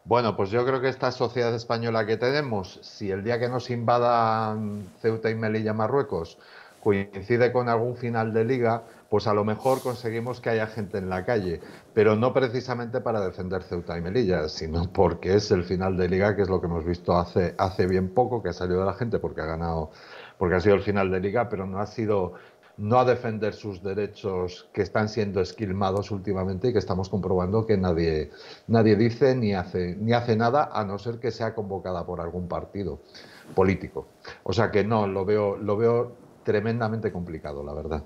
Bueno, pues yo creo que esta sociedad española que tenemos, si el día que nos invadan Ceuta y Melilla, Marruecos, coincide con algún final de liga, pues a lo mejor conseguimos que haya gente en la calle, pero no precisamente para defender Ceuta y Melilla, sino porque es el final de liga, que es lo que hemos visto hace, hace bien poco, que ha salido de la gente porque ha ganado, porque ha sido el final de liga, pero no ha sido no a defender sus derechos que están siendo esquilmados últimamente y que estamos comprobando que nadie, nadie dice ni hace, ni hace nada, a no ser que sea convocada por algún partido político. O sea que no, lo veo, lo veo tremendamente complicado, la verdad.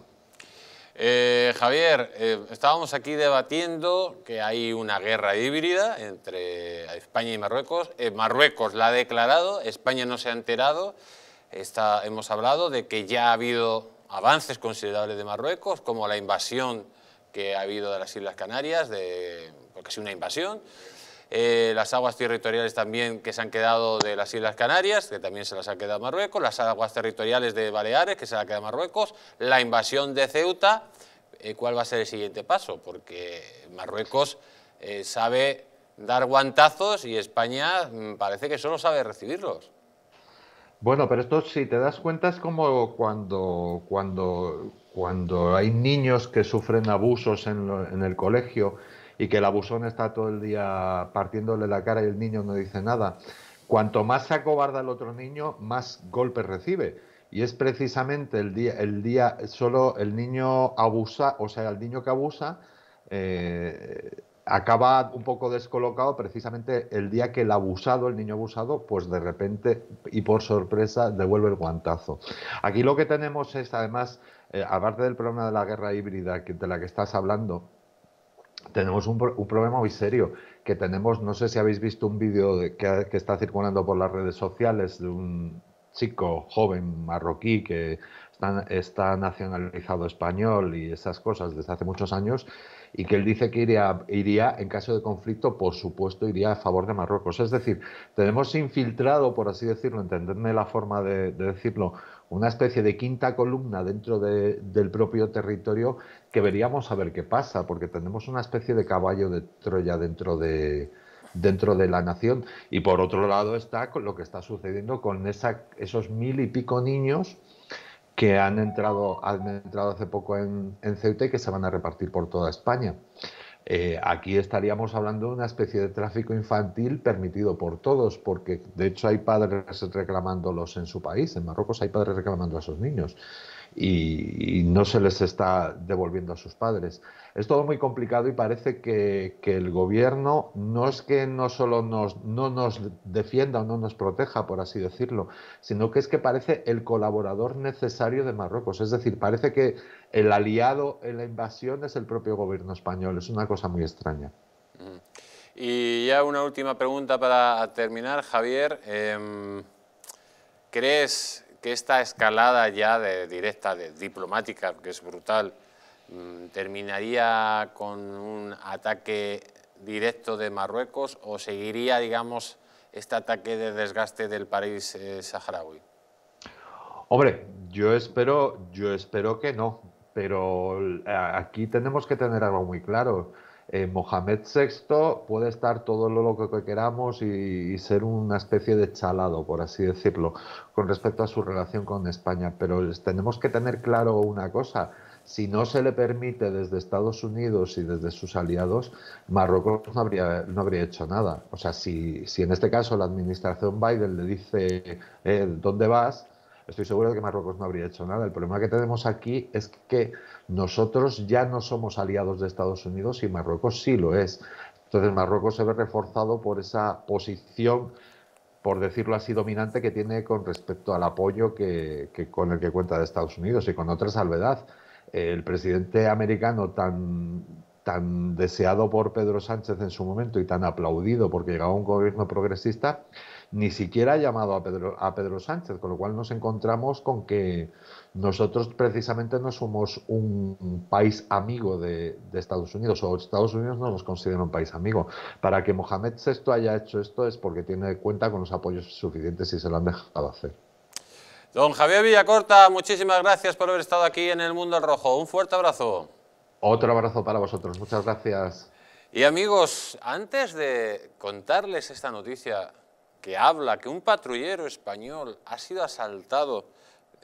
Eh, Javier, eh, estábamos aquí debatiendo que hay una guerra híbrida entre España y Marruecos. Eh, Marruecos la ha declarado, España no se ha enterado. Está, hemos hablado de que ya ha habido avances considerables de Marruecos, como la invasión que ha habido de las Islas Canarias, de, porque es una invasión. Eh, las aguas territoriales también que se han quedado de las Islas Canarias, que también se las ha quedado Marruecos, las aguas territoriales de Baleares, que se las ha quedado Marruecos, la invasión de Ceuta. Eh, ¿Cuál va a ser el siguiente paso? Porque Marruecos eh, sabe dar guantazos y España parece que solo sabe recibirlos. Bueno, pero esto, si te das cuenta, es como cuando, cuando, cuando hay niños que sufren abusos en, lo, en el colegio y que el abusón está todo el día partiéndole la cara y el niño no dice nada. Cuanto más se acobarda el otro niño, más golpes recibe. Y es precisamente el día, el día solo el niño abusa, o sea, el niño que abusa eh, acaba un poco descolocado precisamente el día que el abusado, el niño abusado, pues de repente y por sorpresa devuelve el guantazo. Aquí lo que tenemos es, además, eh, aparte del problema de la guerra híbrida que, de la que estás hablando, tenemos un, un problema muy serio que tenemos. No sé si habéis visto un vídeo que, que está circulando por las redes sociales de un chico joven marroquí que está, está nacionalizado español y esas cosas desde hace muchos años, y que él dice que iría, iría en caso de conflicto, por supuesto, iría a favor de Marruecos. Es decir, tenemos infiltrado, por así decirlo, entendedme la forma de, de decirlo, una especie de quinta columna dentro de, del propio territorio, que veríamos a ver qué pasa, porque tenemos una especie de caballo de Troya dentro de, dentro de la nación. Y por otro lado está lo que está sucediendo con esa, esos mil y pico niños que han entrado, han entrado hace poco en, en Ceuta y que se van a repartir por toda España. Eh, aquí estaríamos hablando de una especie de tráfico infantil permitido por todos, porque de hecho hay padres reclamándolos en su país. En Marruecos hay padres reclamando a esos niños y, y no se les está devolviendo a sus padres. Es todo muy complicado y parece que, que el gobierno no es que no solo nos, no nos defienda o no nos proteja, por así decirlo, sino que es que parece el colaborador necesario de Marruecos. Es decir, parece que el aliado en la invasión es el propio gobierno español. Es una cosa muy extraña. Y ya una última pregunta para terminar, Javier. Eh, ¿Crees que esta escalada ya de directa, de diplomática, que es brutal, eh, terminaría con un ataque directo de Marruecos o seguiría, digamos, este ataque de desgaste del país eh, saharaui? Hombre, yo espero, yo espero que no, pero aquí tenemos que tener algo muy claro. Eh, Mohamed sexto puede estar todo lo loco que queramos y, y ser una especie de chalado, por así decirlo, con respecto a su relación con España, pero tenemos que tener claro una cosa: si no se le permite desde Estados Unidos y desde sus aliados, Marruecos no habría, no habría hecho nada. O sea, si, si en este caso la administración Biden le dice eh, ¿dónde vas?, estoy seguro de que Marruecos no habría hecho nada. El problema que tenemos aquí es que nosotros ya no somos aliados de Estados Unidos y Marruecos sí lo es. Entonces Marruecos se ve reforzado por esa posición, por decirlo así, dominante que tiene con respecto al apoyo que, que con el que cuenta de Estados Unidos. Y con otra salvedad, el presidente americano tan, tan deseado por Pedro Sánchez en su momento y tan aplaudido porque llegaba un gobierno progresista, ni siquiera ha llamado a Pedro, a Pedro Sánchez, con lo cual nos encontramos con que nosotros precisamente no somos un país amigo de, de Estados Unidos, o Estados Unidos no nos considera un país amigo. Para que Mohamed sexto haya hecho esto es porque tiene cuenta con los apoyos suficientes y se lo han dejado hacer. Don Javier Villacorta, muchísimas gracias por haber estado aquí en El Mundo al Rojo. Un fuerte abrazo. Otro abrazo para vosotros, muchas gracias. Y amigos, antes de contarles esta noticia que habla que un patrullero español ha sido asaltado,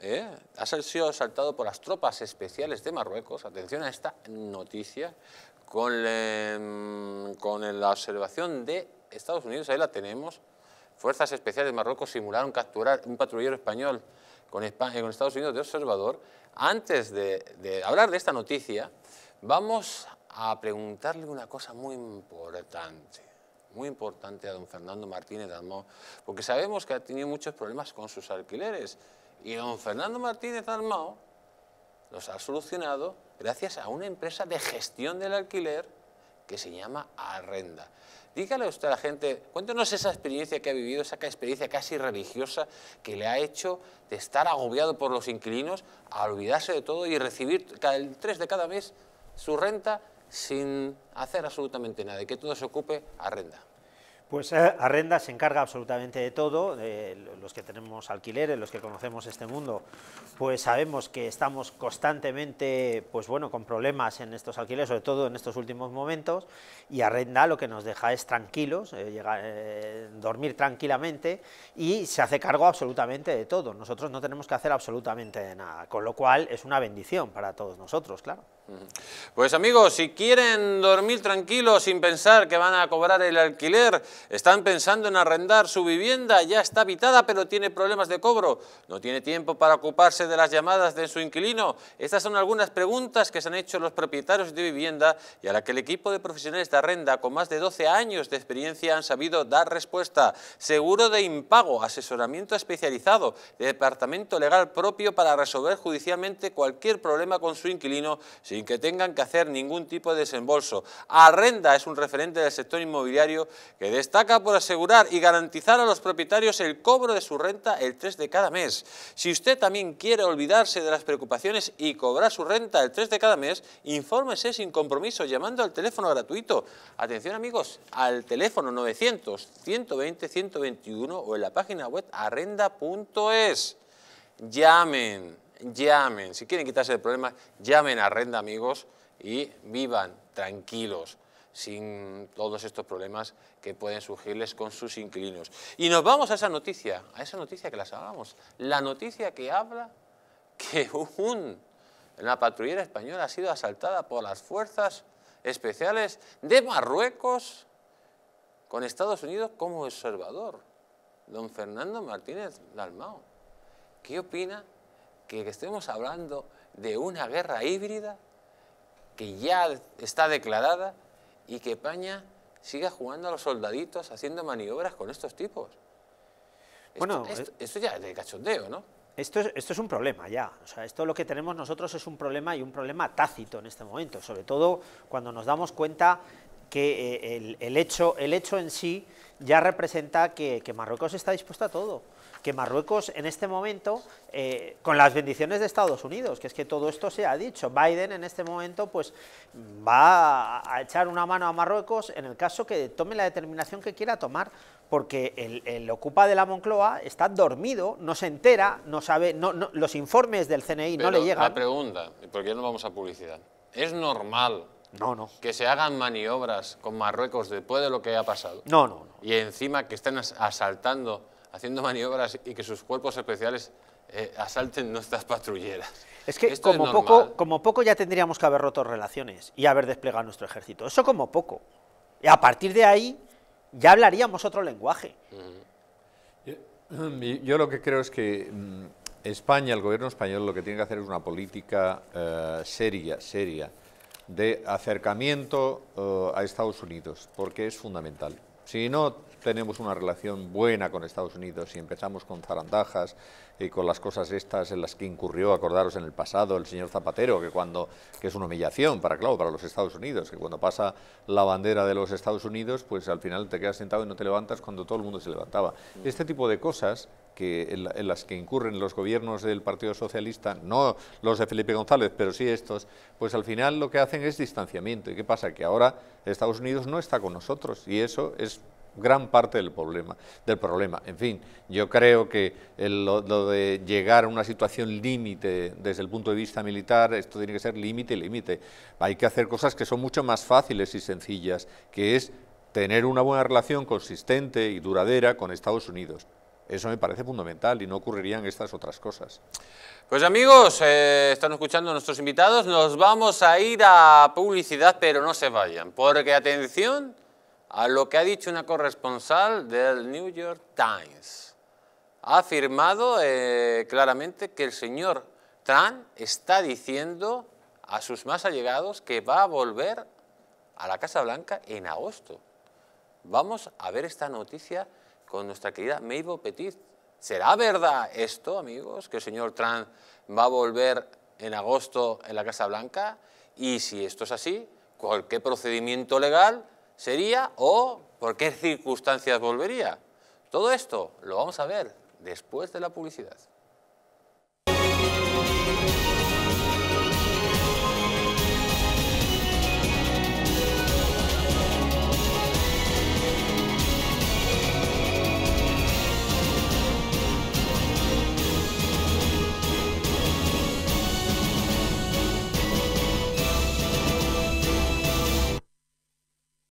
¿eh? ha sido asaltado por las tropas especiales de Marruecos, atención a esta noticia, con, eh, con la observación de Estados Unidos, ahí la tenemos, fuerzas especiales de Marruecos simularon capturar un patrullero español con, España, con Estados Unidos de observador. Antes de, de hablar de esta noticia, vamos a... a preguntarle una cosa muy importante, muy importante a don Fernando Martínez Dalmau, porque sabemos que ha tenido muchos problemas con sus alquileres y don Fernando Martínez Dalmau los ha solucionado gracias a una empresa de gestión del alquiler que se llama Arrenda. Dígale usted a la gente, cuéntenos esa experiencia que ha vivido, esa experiencia casi religiosa que le ha hecho de estar agobiado por los inquilinos a olvidarse de todo y recibir el tres de cada mes su renta sin hacer absolutamente nada, y que todo se ocupe Arrenda. Pues eh, Arrenda se encarga absolutamente de todo. Eh, los que tenemos alquileres, los que conocemos este mundo, pues sabemos que estamos constantemente, pues bueno, con problemas en estos alquileres, sobre todo en estos últimos momentos, y Arrenda lo que nos deja es tranquilos, eh, llegar, eh, dormir tranquilamente, y se hace cargo absolutamente de todo. Nosotros no tenemos que hacer absolutamente de nada, con lo cual es una bendición para todos nosotros, claro. Pues amigos, si quieren dormir tranquilos sin pensar que van a cobrar el alquiler, están pensando en arrendar su vivienda, ya está habitada pero tiene problemas de cobro, no tiene tiempo para ocuparse de las llamadas de su inquilino. Estas son algunas preguntas que se han hecho los propietarios de vivienda y a la que el equipo de profesionales de Arrenda con más de doce años de experiencia han sabido dar respuesta. Seguro de impago, asesoramiento especializado, departamento legal propio para resolver judicialmente cualquier problema con su inquilino sin que tengan que hacer ningún tipo de desembolso. Arrenda es un referente del sector inmobiliario que destaca por asegurar y garantizar a los propietarios el cobro de su renta el tres de cada mes. Si usted también quiere olvidarse de las preocupaciones y cobrar su renta el tres de cada mes, infórmese sin compromiso llamando al teléfono gratuito. Atención amigos, al teléfono novecientos ciento veinte ciento veintiuno o en la página web arrenda punto es. Llamen. Llamen, si quieren quitarse el problema, llamen a Arrenda, amigos, y vivan tranquilos, sin todos estos problemas que pueden surgirles con sus inquilinos. Y nos vamos a esa noticia, a esa noticia que las hablamos, la noticia que habla que un, una patrullera española ha sido asaltada por las fuerzas especiales de Marruecos con Estados Unidos como observador. Don Fernando Martínez Dalmau, ¿qué opina que estemos hablando de una guerra híbrida que ya está declarada y que España siga jugando a los soldaditos haciendo maniobras con estos tipos? Bueno, esto, esto, esto ya es de cachondeo, ¿no? Esto es, esto es un problema ya, o sea, esto lo que tenemos nosotros es un problema y un problema tácito en este momento, sobre todo cuando nos damos cuenta que el, el, hecho, el hecho en sí ya representa que, que Marruecos está dispuesto a todo, que Marruecos en este momento, eh, con las bendiciones de Estados Unidos, que es que todo esto se ha dicho, Biden en este momento pues va a echar una mano a Marruecos en el caso que tome la determinación que quiera tomar, porque el, el ocupa de la Moncloa está dormido, no se entera, no sabe, no, no, los informes del C N I pero no le llegan. La pregunta, ¿por qué no vamos a publicidad? ¿Es normal No, no. que se hagan maniobras con Marruecos después de lo que ha pasado? No, no, no. Y encima que estén asaltando, haciendo maniobras y que sus cuerpos especiales eh, asalten nuestras patrulleras. Es que Esto como, es poco, como poco ya tendríamos que haber roto relaciones y haber desplegado nuestro ejército. Eso como poco. Y a partir de ahí ya hablaríamos otro lenguaje. Mm. Yo, yo lo que creo es que mm, España, el gobierno español, lo que tiene que hacer es una política eh, seria, seria, de acercamiento eh, a Estados Unidos, porque es fundamental. Si no tenemos una relación buena con Estados Unidos, si empezamos con zarandajas y con las cosas estas en las que incurrió, acordaros, en el pasado el señor Zapatero, que cuando que es una humillación para, claro, para los Estados Unidos, que cuando pasa la bandera de los Estados Unidos, pues al final te quedas sentado y no te levantas cuando todo el mundo se levantaba. Este tipo de cosas que en, la, en las que incurren los gobiernos del Partido Socialista, no los de Felipe González, pero sí estos, pues al final lo que hacen es distanciamiento. ¿Y qué pasa? Que ahora Estados Unidos no está con nosotros y eso es gran parte del problema, del problema. En fin, yo creo que el, lo, lo de llegar a una situación límite desde el punto de vista militar, esto tiene que ser límite, límite. Hay que hacer cosas que son mucho más fáciles y sencillas, que es tener una buena relación consistente y duradera con Estados Unidos. Eso me parece fundamental y no ocurrirían estas otras cosas. Pues amigos, eh, están escuchando a nuestros invitados, nos vamos a ir a publicidad, pero no se vayan, porque atención a lo que ha dicho una corresponsal del New York Times. Ha afirmado eh, claramente que el señor Trump está diciendo a sus más allegados que va a volver a la Casa Blanca en agosto. Vamos a ver esta noticia con nuestra querida Mabel Petit. ¿Será verdad esto, amigos, que el señor Trump va a volver en agosto en la Casa Blanca? Y si esto es así, ¿por qué procedimiento legal sería o por qué circunstancias volvería? Todo esto lo vamos a ver después de la publicidad.